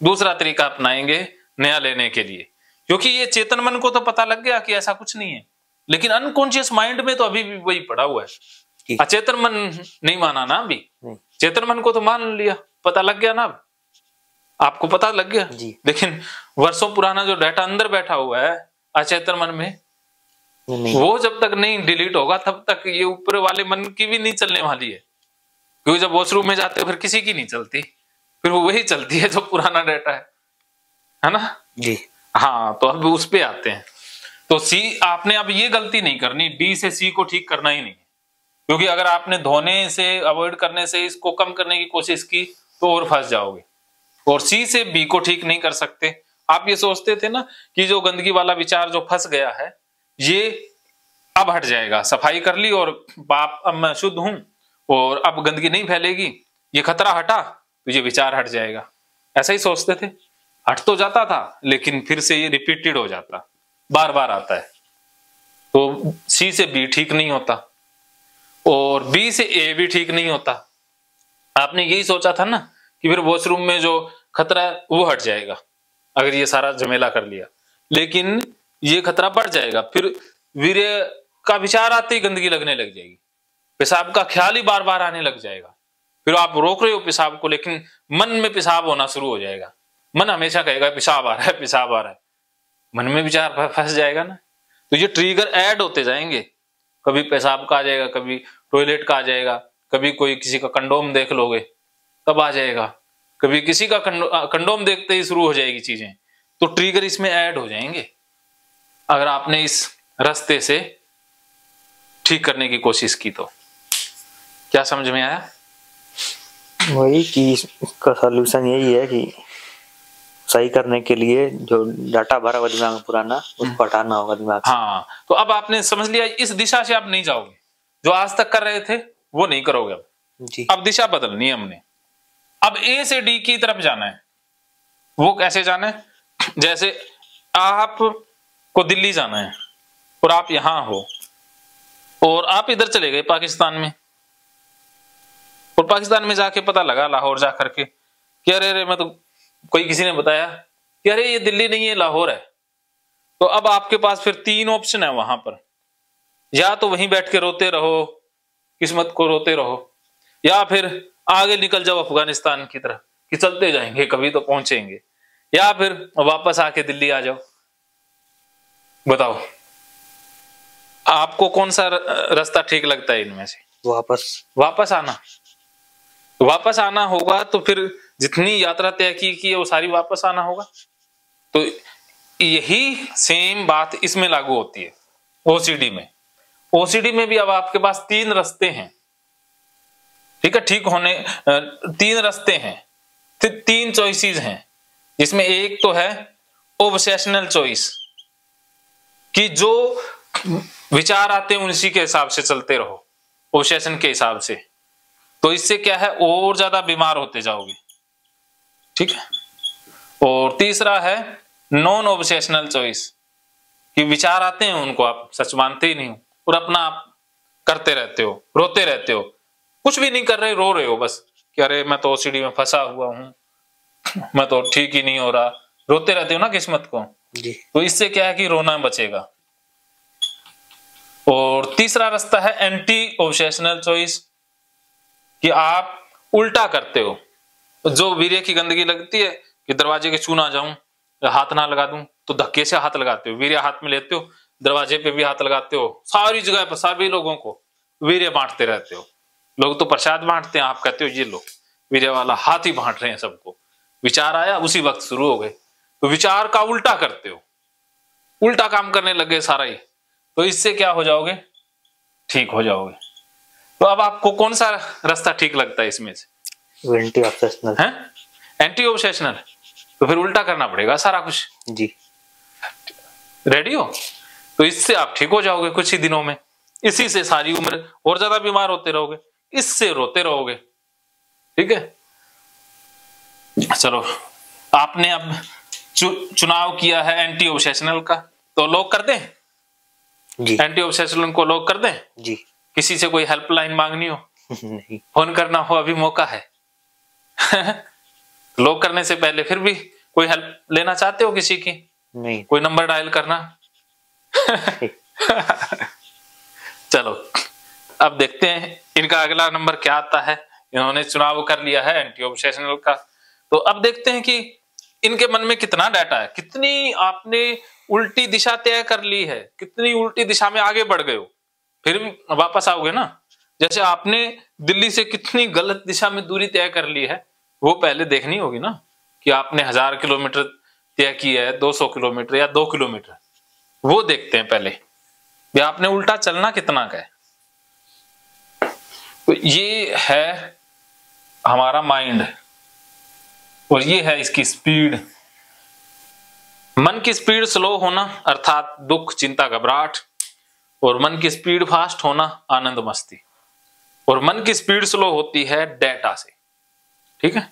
दूसरा तरीका अपनाएंगे नया लेने के लिए, क्योंकि ये चेतन मन को तो पता लग गया कि ऐसा कुछ नहीं है, लेकिन अनकॉन्शियस माइंड में तो अभी भी वही पड़ा हुआ है। अचेतन मन नहीं माना ना अभी, चेतन मन को तो मान लिया, पता लग गया ना, अब आपको पता लग गया जी। लेकिन वर्षों पुराना जो डाटा अंदर बैठा हुआ है अचेतन मन में, वो जब तक नहीं डिलीट होगा तब तक ये ऊपर वाले मन की भी नहीं चलने वाली है। क्योंकि जब वॉशरूम में जाते हो फिर किसी की नहीं चलती, फिर वो वही चलती है जो पुराना डाटा है ना जी। हाँ, तो अब उस पर आते हैं। तो सी आपने अब ये गलती नहीं करनी, डी से सी को ठीक करना ही नहीं, क्योंकि अगर आपने धोने से, अवॉइड करने से, इसको कम करने की कोशिश की तो और फंस जाओगे। और सी से बी को ठीक नहीं कर सकते। आप ये सोचते थे ना कि जो गंदगी वाला विचार जो फंस गया है ये अब हट जाएगा, सफाई कर ली और बाप अब मैं शुद्ध हूं और अब गंदगी नहीं फैलेगी, ये खतरा हटा तो ये विचार हट जाएगा, ऐसा ही सोचते थे। हट तो जाता था लेकिन फिर से ये रिपीटेड हो जाता, बार बार आता है। तो सी से बी ठीक नहीं होता और बी से ए भी ठीक नहीं होता। आपने यही सोचा था ना कि फिर वॉशरूम में जो खतरा है वो हट जाएगा अगर ये सारा झमेला कर लिया, लेकिन ये खतरा बढ़ जाएगा। फिर वीर्य का विचार आते ही गंदगी लगने लग जाएगी, पेशाब का ख्याल ही बार बार आने लग जाएगा। फिर आप रोक रहे हो पेशाब को लेकिन मन में पेशाब होना शुरू हो जाएगा, मन हमेशा कहेगा पेशाब आ रहा है पेशाब आ रहा है, मन में विचार फंस जाएगा ना। तो ये ट्रिगर ऐड होते जाएंगे, कभी पेशाब का आ जाएगा, कभी टॉयलेट का आ जाएगा, कभी कोई किसी का कंडोम देख लोगे तब आ जाएगा, कभी किसी का कंडोम देखते ही शुरू हो जाएगी चीजें। तो ट्रिगर इसमें ऐड हो जाएंगे अगर आपने इस रास्ते से ठीक करने की कोशिश की तो। क्या समझ में आया? वही कि इसका सॉल्यूशन यही है कि सही करने के लिए जो डाटा भरा हुआ दिमाग पुराना उसको हटाना होगा दिमाग। हाँ, तो अब आपने समझ लिया इस दिशा से आप नहीं जाओगे, जो आज तक कर रहे थे वो नहीं करोगे जी। अब दिशा बदलनी है हमने, अब ए से डी की तरफ जाना है। वो कैसे जाना है? जैसे आप को दिल्ली जाना है और आप यहाँ हो और आप इधर चले गए पाकिस्तान में, और पाकिस्तान में जाके पता लगा लाहौर जा करके कि अरे मैं तो, कोई किसी ने बताया कि अरे ये दिल्ली नहीं है लाहौर है। तो अब आपके पास फिर 3 ऑप्शन है वहां पर, या तो वहीं बैठ के रोते रहो किस्मत को रोते रहो, या फिर आगे निकल जाओ अफगानिस्तान की तरफ कि चलते जाएंगे कभी तो पहुंचेंगे, या फिर वापस आके दिल्ली आ जाओ। बताओ आपको कौन सा रास्ता ठीक लगता है इनमें से? वापस आना। तो वापस आना होगा तो फिर जितनी यात्रा तय की है वो सारी वापस आना होगा। तो यही सेम बात इसमें लागू होती है ओसीडी में। ओसीडी में भी अब आपके पास 3 रास्ते हैं, ठीक है, ठीक होने 3 रास्ते हैं, 3 चॉइसेस हैं, जिसमें एक तो है ऑब्सेशनल चॉइस कि जो विचार आते हैं उसी के हिसाब से चलते रहो, ऑब्सेशन के हिसाब से। तो इससे क्या है, और ज्यादा बीमार होते जाओगे, ठीक है। और तीसरा है नॉन ऑब्सेशनल चॉइस कि विचार आते हैं उनको आप सच मानते ही नहीं हो और अपना आप करते रहते हो, रोते रहते हो, कुछ भी नहीं कर रहे, रो रहे हो बस कि अरे मैं तो ओसीडी में फंसा हुआ हूं, मैं तो ठीक ही नहीं हो रहा, रोते रहते हो ना किस्मत को जी। तो इससे क्या है कि रोना बचेगा। और तीसरा रास्ता है एंटी ऑब्सेशनल चॉइस कि आप उल्टा करते हो, जो वीर्य की गंदगी लगती है कि दरवाजे के छू ना जाऊं, हाथ ना लगा दूं, तो धक्के से हाथ लगाते हो, वीर्य हाथ में लेते हो, दरवाजे पे भी हाथ लगाते हो, सारी जगह पर सभी लोगों को वीर्य बांटते रहते हो। लोग तो प्रसाद बांटते हैं, आप कहते हो ये लोग वीर्य वाला हाथ ही बांट रहे हैं सबको। विचार आया उसी वक्त शुरू हो गए, तो विचार का उल्टा करते हो, उल्टा काम करने लग गए सारा ही। तो इससे क्या हो जाओगे, ठीक हो जाओगे। तो अब आपको कौन सा रास्ता ठीक लगता है इसमें से? एंटी ऑब्सेशनल है, एंटी ऑब्सेशनल। तो फिर उल्टा करना पड़ेगा सारा कुछ जी। रेडी हो? तो इससे आप ठीक हो जाओगे कुछ ही दिनों में, इसी से सारी उम्र और ज्यादा बीमार होते रहोगे, इससे रोते रहोगे। ठीक है, चलो आपने अब चुनाव किया है एंटी ऑब्सेशनल का, तो लोग कर दें जी, एंटी ऑब्सेशनल को लोग कर दें जी। किसी से कोई हेल्पलाइन मांगनी हो, नहीं, फोन करना हो, अभी मौका है। लोग करने से पहले फिर भी कोई हेल्प लेना चाहते हो किसी की? नहीं। कोई नंबर डायल करना? चलो अब देखते हैं इनका अगला नंबर क्या आता है। इन्होंने चुनाव कर लिया है एंटी ऑब्सेशनल का, तो अब देखते हैं कि इनके मन में कितना डाटा है, कितनी आपने उल्टी दिशा तय कर ली है, कितनी उल्टी दिशा में आगे बढ़ गए हो। फिर वापस आओगे ना, जैसे आपने दिल्ली से कितनी गलत दिशा में दूरी तय कर ली है, वो पहले देखनी होगी ना कि आपने 1000 किलोमीटर तय किया है, 200 किलोमीटर या 2 किलोमीटर, वो देखते हैं पहले भी आपने उल्टा चलना कितना का है। तो ये है हमारा माइंड और ये है इसकी स्पीड। मन की स्पीड स्लो होना अर्थात दुख, चिंता, घबराहट, और मन की स्पीड फास्ट होना आनंद, मस्ती। और मन की स्पीड स्लो होती है डेटा से। ठीक है,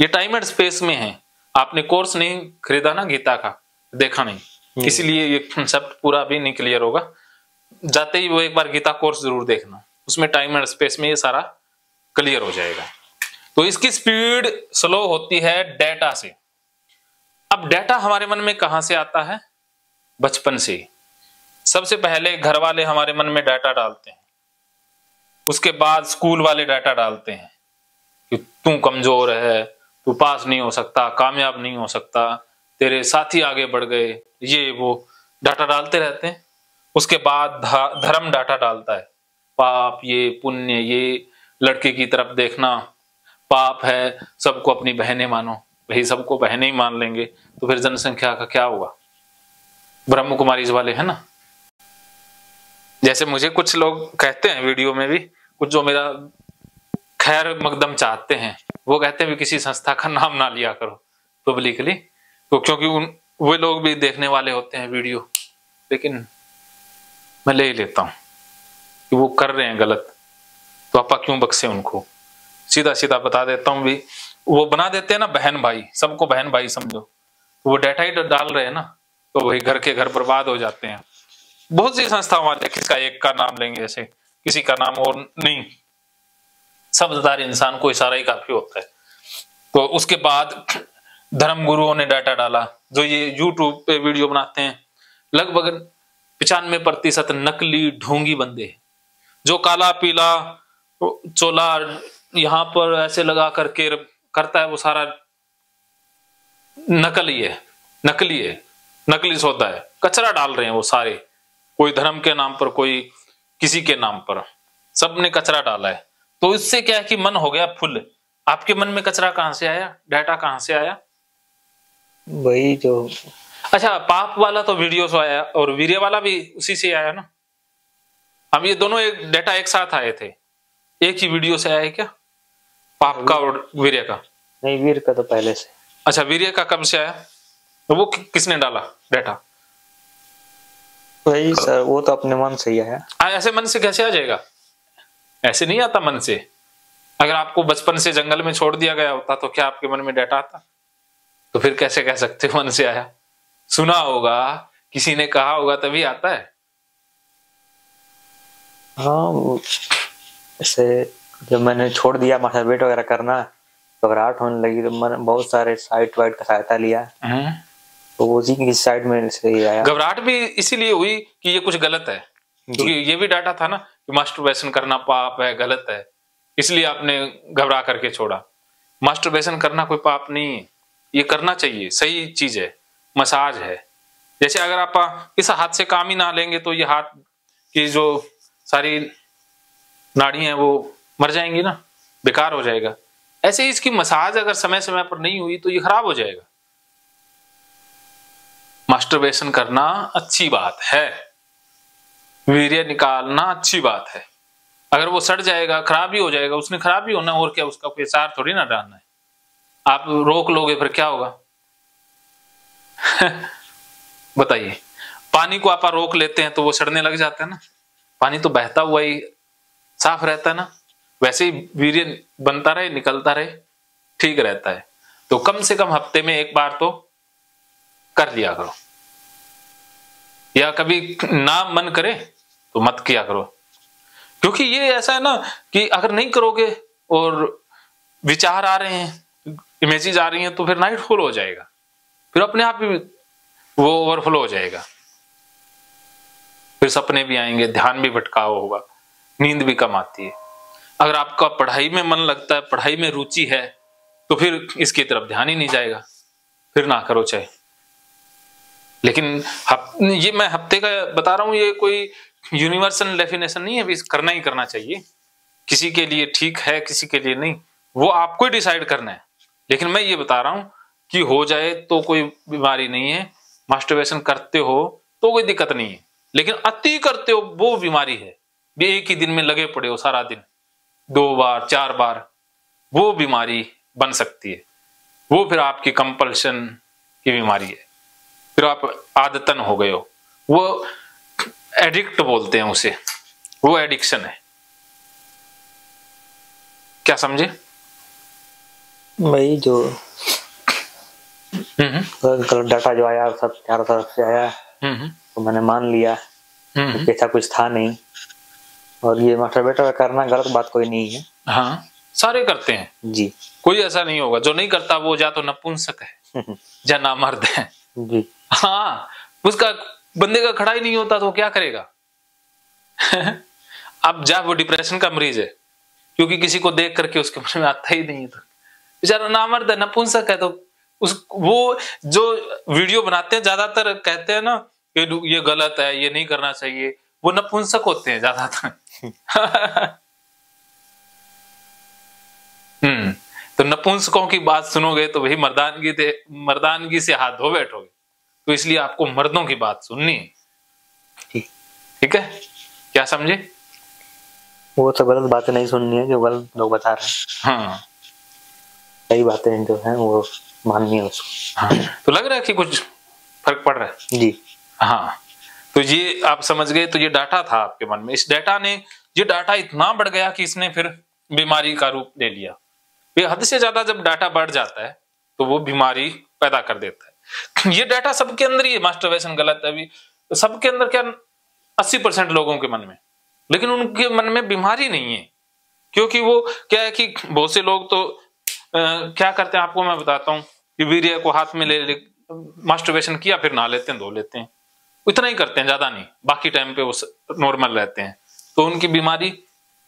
ये टाइम एंड स्पेस में है। आपने कोर्स नहीं खरीदा ना गीता का, देखा नहीं, इसीलिए ये कंसेप्ट पूरा भी नहीं क्लियर होगा। जाते ही वो एक बार गीता कोर्स जरूर देखना, उसमें टाइम एंड स्पेस में ये सारा क्लियर हो जाएगा। तो इसकी स्पीड स्लो होती है डेटा से। अब डेटा हमारे मन में कहां से आता है? बचपन से। सबसे पहले घर वाले हमारे मन में डाटा डालते हैं, उसके बाद स्कूल वाले डाटा डालते हैं कि तू कमजोर है, तू पास नहीं हो सकता, कामयाब नहीं हो सकता, तेरे साथी आगे बढ़ गए, ये वो डाटा डालते रहते हैं। उसके बाद धर्म डाटा डालता है, पाप ये, पुण्य ये, लड़के की तरफ देखना पाप है, सबको अपनी बहनें मानो, भाई सबको बहनें ही मान लेंगे तो फिर जनसंख्या का क्या होगा? ब्रह्म कुमारीज वाले है ना, जैसे मुझे कुछ लोग कहते हैं वीडियो में भी, कुछ जो मेरा खैर मकदम चाहते हैं वो कहते हैं भी किसी संस्था का नाम ना लिया करो पब्लिकली, तो क्योंकि वे लोग भी देखने वाले होते हैं वीडियो। लेकिन मैं ले ही लेता हूँ कि वो कर रहे हैं गलत, तो आपा क्यों बख्शे उनको? सीधा सीधा बता देता हूँ भी, वो बना देते हैं ना बहन भाई, सबको बहन भाई समझो, तो वो डेटा ही डाल रहे हैं ना, तो वही घर के घर बर्बाद हो जाते हैं। बहुत सी संस्थाओं वाले किसका एक का नाम लेंगे, जैसे किसी का नाम और नहीं, समझदार इंसान को इशारा ही काफी होता है। तो उसके बाद धर्म गुरुओं ने डाटा डाला, जो ये यूट्यूब पे वीडियो बनाते हैं लगभग 95% नकली ढोंगी बंदे हैं, जो काला पीला चोला यहाँ पर ऐसे लगा करके करता है, वो सारा नकली है, नकली है, नकली सौदा है, कचरा डाल रहे हैं वो सारे, कोई धर्म के नाम पर, कोई किसी के नाम पर, सबने कचरा डाला है। तो इससे क्या है कि मन हो गया फुल। आपके मन में कचरा कहाँ से आया, डाटा कहाँ से आया? वही जो अच्छा पाप वाला तो वीडियो से आया और वीर्य वाला भी उसी से आया ना। हम ये दोनों एक डाटा एक साथ आए थे, एक ही वीडियो से आया है क्या? पाप का और वीर्य का? नहीं, वीर्य का तो पहले से। अच्छा, वीर्य का कब से आया? तो वो किसने डाला डाटा? वही सर, वो तो अपने मन से ही आया। ऐसे मन से कैसे आ जाएगा? ऐसे नहीं आता मन से। अगर आपको बचपन से जंगल में छोड़ दिया गया होता तो क्या आपके मन में डाटा आता? तो फिर कैसे कह सकते मन से आया? सुना होगा, किसी ने कहा होगा तभी आता है। हाँ, ऐसे जब मैंने छोड़ दिया मास्टरबेट वगैरह करना, घबराहट तो होने लगी, तो मैंने बहुत सारे साइट वाइट का सहायता लिया, तो वो उसी की साइट में से आया। घबराहट भी इसीलिए हुई कि ये कुछ गलत है, क्योंकि ये भी डाटा था ना कि मास्टरबेशन करना पाप है, गलत है, इसलिए आपने घबरा करके छोड़ा। मास्टरबेशन करना कोई पाप नहीं है, ये करना चाहिए, सही चीज है, मसाज है। जैसे अगर आप इस हाथ से काम ही ना लेंगे तो ये हाथ की जो सारी नाड़ियां हैं वो मर जाएंगी ना, बेकार हो जाएगा। ऐसे ही इसकी मसाज अगर समय समय पर नहीं हुई तो ये खराब हो जाएगा। मास्टरबेशन करना अच्छी बात है, वीर्य निकालना अच्छी बात है, अगर वो सड़ जाएगा खराब ही हो जाएगा, उसने खराब ही होना, और क्या उसका कोई सार थोड़ी ना डालना है। आप रोक लोगे फिर क्या होगा बताइए। पानी को आप रोक लेते हैं तो वो सड़ने लग जाता है ना, पानी तो बहता हुआ ही साफ रहता है ना, वैसे ही वीर्य बनता रहे निकलता रहे, ठीक रहता है। तो कम से कम हफ्ते में एक बार तो कर लिया करो, या कभी ना मन करे तो मत किया करो, क्योंकि ये ऐसा है ना कि अगर नहीं करोगे और विचार आ रहे हैं, इमेजेस आ रही हैं, तो फिर नाइटफॉल हो जाएगा, फिर अपने आप ही वो ओवरफ्लो हो जाएगा, फिर सपने भी आएंगे, ध्यान भी भटकाव होगा, नींद भी कम आती है। अगर आपका पढ़ाई में मन लगता है, पढ़ाई में रुचि है, तो फिर इसकी तरफ ध्यान ही नहीं जाएगा, फिर ना करो चाहे। लेकिन ये मैं हफ्ते का बता रहा हूँ, ये कोई यूनिवर्सल डेफिनेशन नहीं है, करना ही करना चाहिए, किसी के लिए ठीक है किसी के लिए नहीं, वो आपको ही डिसाइड करना है। लेकिन मैं ये बता रहा हूँ कि हो जाए तो कोई बीमारी नहीं है, मास्टरबेशन करते हो तो कोई दिक्कत नहीं है, लेकिन अति करते हो वो बीमारी है। भी एक ही दिन में लगे पड़े हो सारा दिन, 2 बार 4 बार, वो बीमारी बन सकती है, वो फिर आपकी कंपल्शन की बीमारी है, फिर आप आदतन हो गए हो, वो एडिक्ट बोलते हैं उसे, वो एडिक्शन है। क्या समझे भाई? जो डाटा जो आया सब चारों तरफ से आया तो मैंने मान लिया, ऐसा कुछ था नहीं, और ये मास्टरबेटर करना गलत बात कोई नहीं है। हाँ, सारे करते हैं जी, कोई ऐसा नहीं होगा जो नहीं करता, वो या तो नपुंसक है या नामर्द है जी। हाँ, उसका बंदे का खड़ा ही नहीं होता तो क्या करेगा अब जा वो डिप्रेशन का मरीज है, क्योंकि किसी को देख करके उसके मन में आता ही नहीं है, तो बेचारा नामर्द है नपुंसक है। तो वो जो वीडियो बनाते हैं ज्यादातर कहते हैं ना ये गलत है, ये नहीं करना चाहिए, वो नपुंसक होते हैं ज्यादातर तो नपुंसकों की बात सुनोगे तो वही मर्दानगी से हाथ धो बैठोगे, तो इसलिए आपको मर्दों की बात सुननी है, ठीक है? क्या समझे? वो तो गलत बातें नहीं सुननी है जो गलत लोग बता रहे हैं। हाँ, सही बातें जो हैं वो माननी है उसको। हाँ, तो लग रहा है कि कुछ फर्क पड़ रहा है जी। हाँ, तो ये आप समझ गए। तो ये डाटा था आपके मन में, इस डाटा ने, ये डाटा इतना बढ़ गया कि इसने फिर बीमारी का रूप ले लिया। हद से ज्यादा जब डाटा बढ़ जाता है तो वो बीमारी पैदा कर देता है। ये डाटा सबके अंदर ही है, मास्टरबेशन गलत है अभी सबके अंदर, क्या 80% लोगों के मन में, लेकिन उनके मन में बीमारी नहीं है। क्योंकि वो क्या है कि बहुत से लोग तो क्या करते हैं, आपको मैं बताता हूँ कि वीर्य को हाथ में ले मास्टरबेशन किया, फिर नहा लेते हैं, धो लेते हैं, इतना ही करते हैं, ज्यादा नहीं, बाकी टाइम पे वो नॉर्मल रहते हैं, तो उनकी बीमारी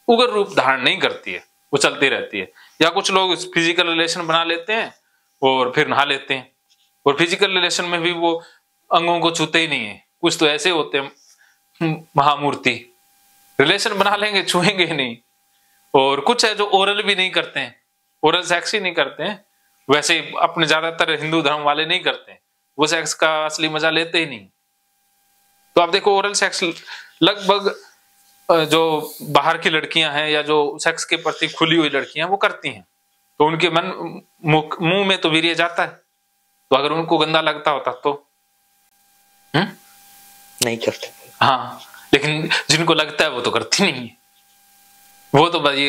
उग्र रूप धारण नहीं करती है, वो चलती रहती है। या कुछ लोग फिजिकल रिलेशन बना लेते हैं और फिर नहा लेते हैं, और फिजिकल रिलेशन में भी वो अंगों को छूते ही नहीं है। कुछ तो ऐसे होते हैं महामूर्ति, रिलेशन बना लेंगे छूएंगे ही नहीं, और कुछ है जो ओरल भी नहीं करते हैं, ओरल सेक्स ही नहीं करते हैं, वैसे अपने ज्यादातर हिंदू धर्म वाले नहीं करते हैं, वो सेक्स का असली मजा लेते ही नहीं। तो आप देखो ओरल सेक्स लगभग जो बाहर की लड़कियां हैं या जो सेक्स के प्रति खुली हुई लड़कियां वो करती हैं, तो उनके मन मुंह में तो वीर्य जाता है, तो अगर उनको गंदा लगता होता तो नहीं करते। हाँ, लेकिन जिनको लगता है वो तो करती नहीं है, वो तो भाई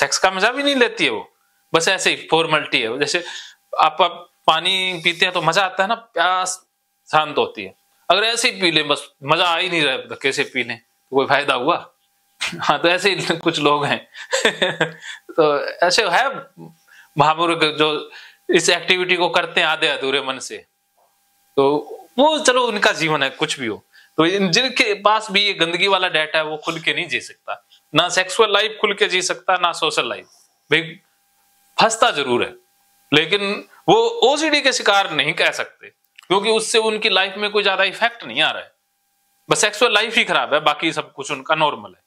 सेक्स का मजा भी नहीं लेती है, वो बस ऐसे ही फॉर्मेलिटी है। जैसे आप पानी पीते हैं तो मजा आता है ना, प्यास शांत होती है, अगर ऐसे ही पी लें बस मजा आ ही नहीं रहा है, कैसे पी लें तो कोई फायदा हुआ? हाँ, तो ऐसे ही कुछ लोग हैं तो ऐसे है महामूर्ख जो इस एक्टिविटी को करते हैं आधे अधूरे मन से, तो वो चलो उनका जीवन है, कुछ भी हो। तो जिनके पास भी ये गंदगी वाला डाटा है वो खुल के नहीं जी सकता, ना सेक्सुअल लाइफ खुल के जी सकता, ना सोशल लाइफ, भाई फंसता जरूर है, लेकिन वो ओसीडी के शिकार नहीं कह सकते क्योंकि उससे उनकी लाइफ में कोई ज्यादा इफेक्ट नहीं आ रहा है, बस सेक्सुअल लाइफ ही खराब है, बाकी सब कुछ उनका नॉर्मल है।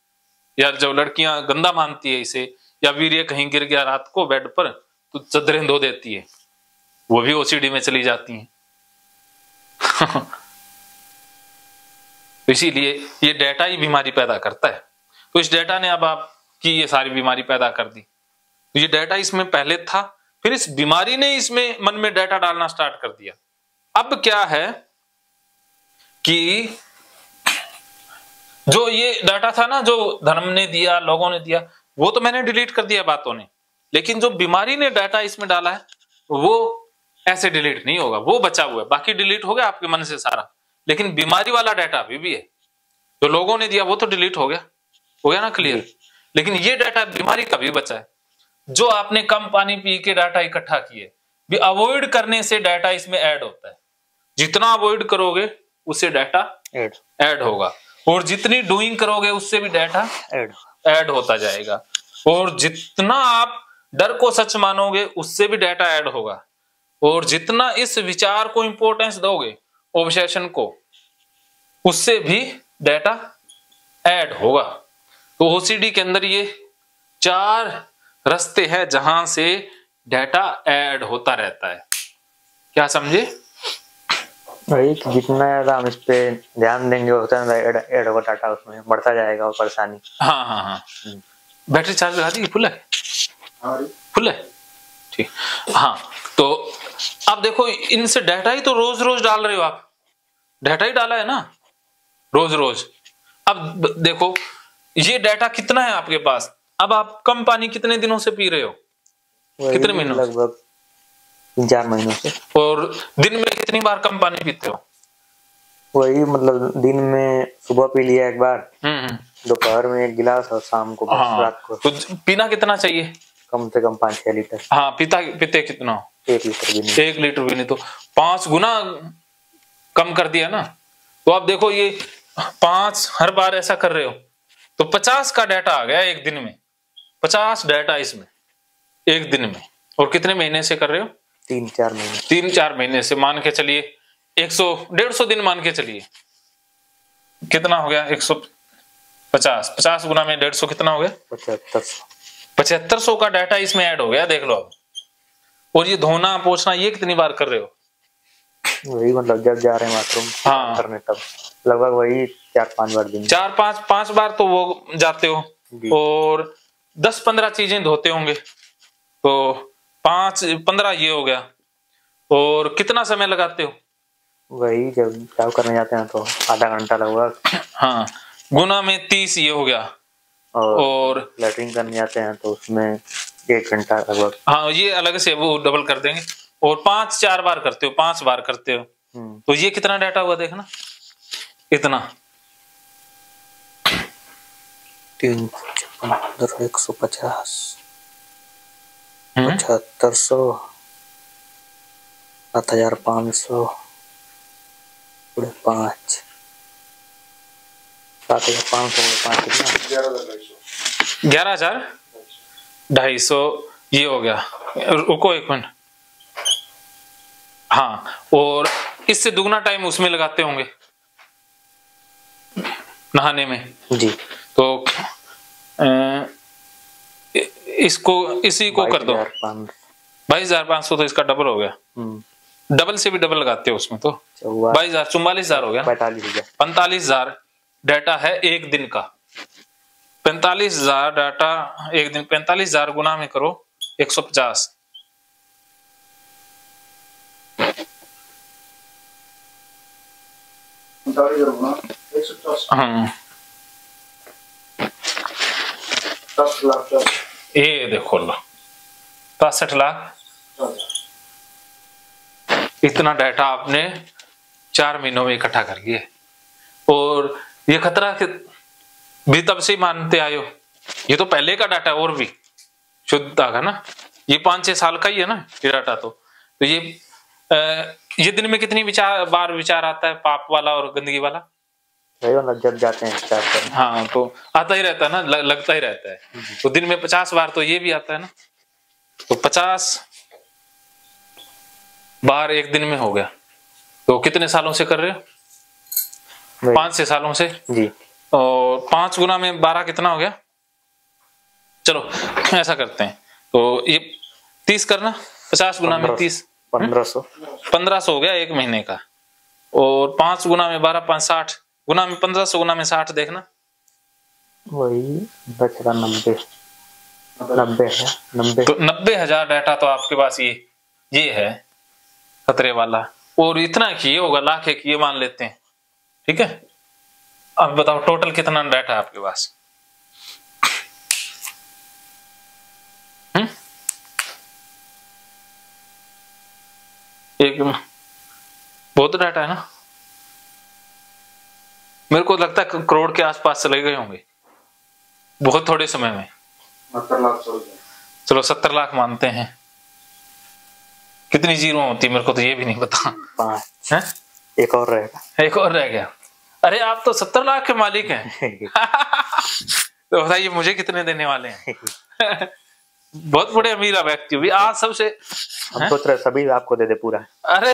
यार जब लड़कियां गंदा मानती है इसे, या वीर्य कहीं गिर गया रात को बेड पर तो चदरें धो देती है, वो भी ओसीडी में चली जाती हैं। इसीलिए ये डेटा ही बीमारी पैदा करता है। तो इस डेटा ने अब आपकी ये सारी बीमारी पैदा कर दी। तो ये डेटा इसमें पहले था, फिर इस बीमारी ने इसमें मन में डेटा डालना स्टार्ट कर दिया। अब क्या है कि जो ये डाटा था ना, जो धर्म ने दिया, लोगों ने दिया, वो तो मैंने डिलीट कर दिया बातों ने, लेकिन जो बीमारी ने डाटा इसमें डाला है वो ऐसे डिलीट नहीं होगा, वो बचा हुआ है। बाकी डिलीट हो गया आपके मन से सारा, लेकिन बीमारी वाला डाटा अभी भी है। जो लोगों ने दिया वो तो डिलीट हो गया, हो गया ना क्लियर, लेकिन ये डाटा बीमारी का भी बचा है। जो आपने कम पानी पी के डाटा इकट्ठा किए, भी अवॉइड करने से डाटा इसमें ऐड होता है। जितना अवॉइड करोगे उससे डाटा ऐड होगा, और जितनी डूइंग करोगे उससे भी डाटा ऐड होता जाएगा, और जितना आप डर को सच मानोगे उससे भी डाटा ऐड होगा, और जितना इस विचार को इंपॉर्टेंस दोगे, ऑब्सेशन को, उससे भी डाटा ऐड होगा। तो ओसीडी के अंदर ये चार रास्ते हैं जहां से डाटा ऐड होता रहता है। क्या समझे? जितना ज्यादा हम इस पे ध्यान देंगे उतना ऐड होगा डाटा, उसमें बढ़ता जाएगा और परेशानी। हाँ। बैटरी चार्ज लगा दी, फुल है, फुल है, ठीक। हाँ, तो आप देखो, इनसे डाटा ही तो रोज रोज डाल रहे हो आप, डाटा ही डाला है ना रोज रोज। अब देखो ये डाटा कितना है आपके पास। अब आप कम पानी कितने दिनों से पी रहे हो, कितने महीनों, लगभग 4 महीनों से। और दिन में कितनी बार कम पानी पीते हो? वही मतलब दिन में सुबह पी लिया एक बार, दोपहर में एक गिलास, और शाम को, रात को। तो पीना कितना चाहिए? कम से कम 5-6 लीटर। हाँ, पीते कितना? 1 लीटर भी नहीं। 1 लीटर भी नहीं, तो 5 गुना कम कर दिया ना। तो आप देखो ये 5 हर बार ऐसा कर रहे हो तो 50 का डाटा आ गया एक दिन में, 50 डाटा इसमें एक दिन में। और कितने महीने से कर रहे हो? 3-4 महीने। 3-4 महीने से मान के चलिए 100-150 दिन मान के चलिए, कितना हो गया? 150। 50 गुना में 150 कितना हो गया? 7500 का डाटा इसमें ऐड हो गया, देख लो आप। और ये धोना पोछना ये कितनी बार कर रहे हो? वही मतलब जब जा रहे हैं बाथरूम, हाँ, करने तब लगभग वही 4-5 बार दिन, 4-5 बार तो वो जाते हो, और 10-15 चीजें धोते होंगे, तो 5-15 ये हो गया। और कितना समय लगाते हो? वही जब साफ करने जाते हैं तो आधा घंटा लगभग। हाँ, गुना में 30 ये हो गया। और लैट्रिन करने जाते हैं तो उसमें 1 घंटा लगभग। हाँ, ये अलग से वो डबल कर देंगे। और 5-4 बार करते हो, 5 बार करते हो, तो ये कितना डाटा हुआ देखना, इतना 3-150 700 7500 7500 11500 ये हो गया। रुको एक मिनट। हाँ, और इससे दुगना टाइम उसमें लगाते होंगे नहाने में जी। तो इसी को कर दो 22,500, तो इसका डबल हो गया, डबल से भी डबल लगाते हो उसमें, तो 22,000 44,000 हो गया, 45,000 डाटा है एक दिन का। 45,000 डाटा एक दिन, 45,000 गुना में करो 150, 65,000। इतना डाटा आपने 4 महीनों में इकट्ठा कर लिया। और ये खतरा भी तब से मानते आए हो, ये तो पहले का डाटा और भी शुद्ध आगा ना, ये 5-6 साल का ही है ना ये डाटा। तो ये दिन में कितनी बार विचार आता है पाप वाला और गंदगी वाला? जब जाते हैं विचार करने। हाँ, तो आता ही रहता है ना, लगता ही रहता है। तो दिन में 50 बार तो ये भी आता है ना, तो 50 बाहर एक दिन में हो गया। तो कितने सालों से कर रहे हो? 5-6 सालों से जी। और 5 गुना में 12 कितना हो गया? चलो ऐसा करते हैं, तो ये 30 करना, 50 गुना में 30 1500 हो गया एक महीने का। और 5 गुना में 12 5 60 गुना में 1500 गुना में 60 देखना वही बच रहा 90 तो 90,000 डाटा तो आपके पास ये है खतरे वाला। और इतना किए होगा, लाख एक ये मान लेते हैं, ठीक है। अब बताओ टोटल कितना डाटा है आपके पास? एक बहुत डाटा है ना, मेरे को लगता है करोड़ के आसपास चले गए होंगे बहुत थोड़े समय में। 70 लाख, चलो 70 लाख मानते हैं। कितनी जीरो होती है मेरे को तो ये भी नहीं पता। 5 है, एक और रह गया। अरे आप तो 70 लाख के मालिक हैं। तो बताइए मुझे कितने देने वाले हैं? बहुत बड़े अमीर व्यक्ति हुई आज सबसे, हम सोच रहे सभी आपको दे दे पूरा। अरे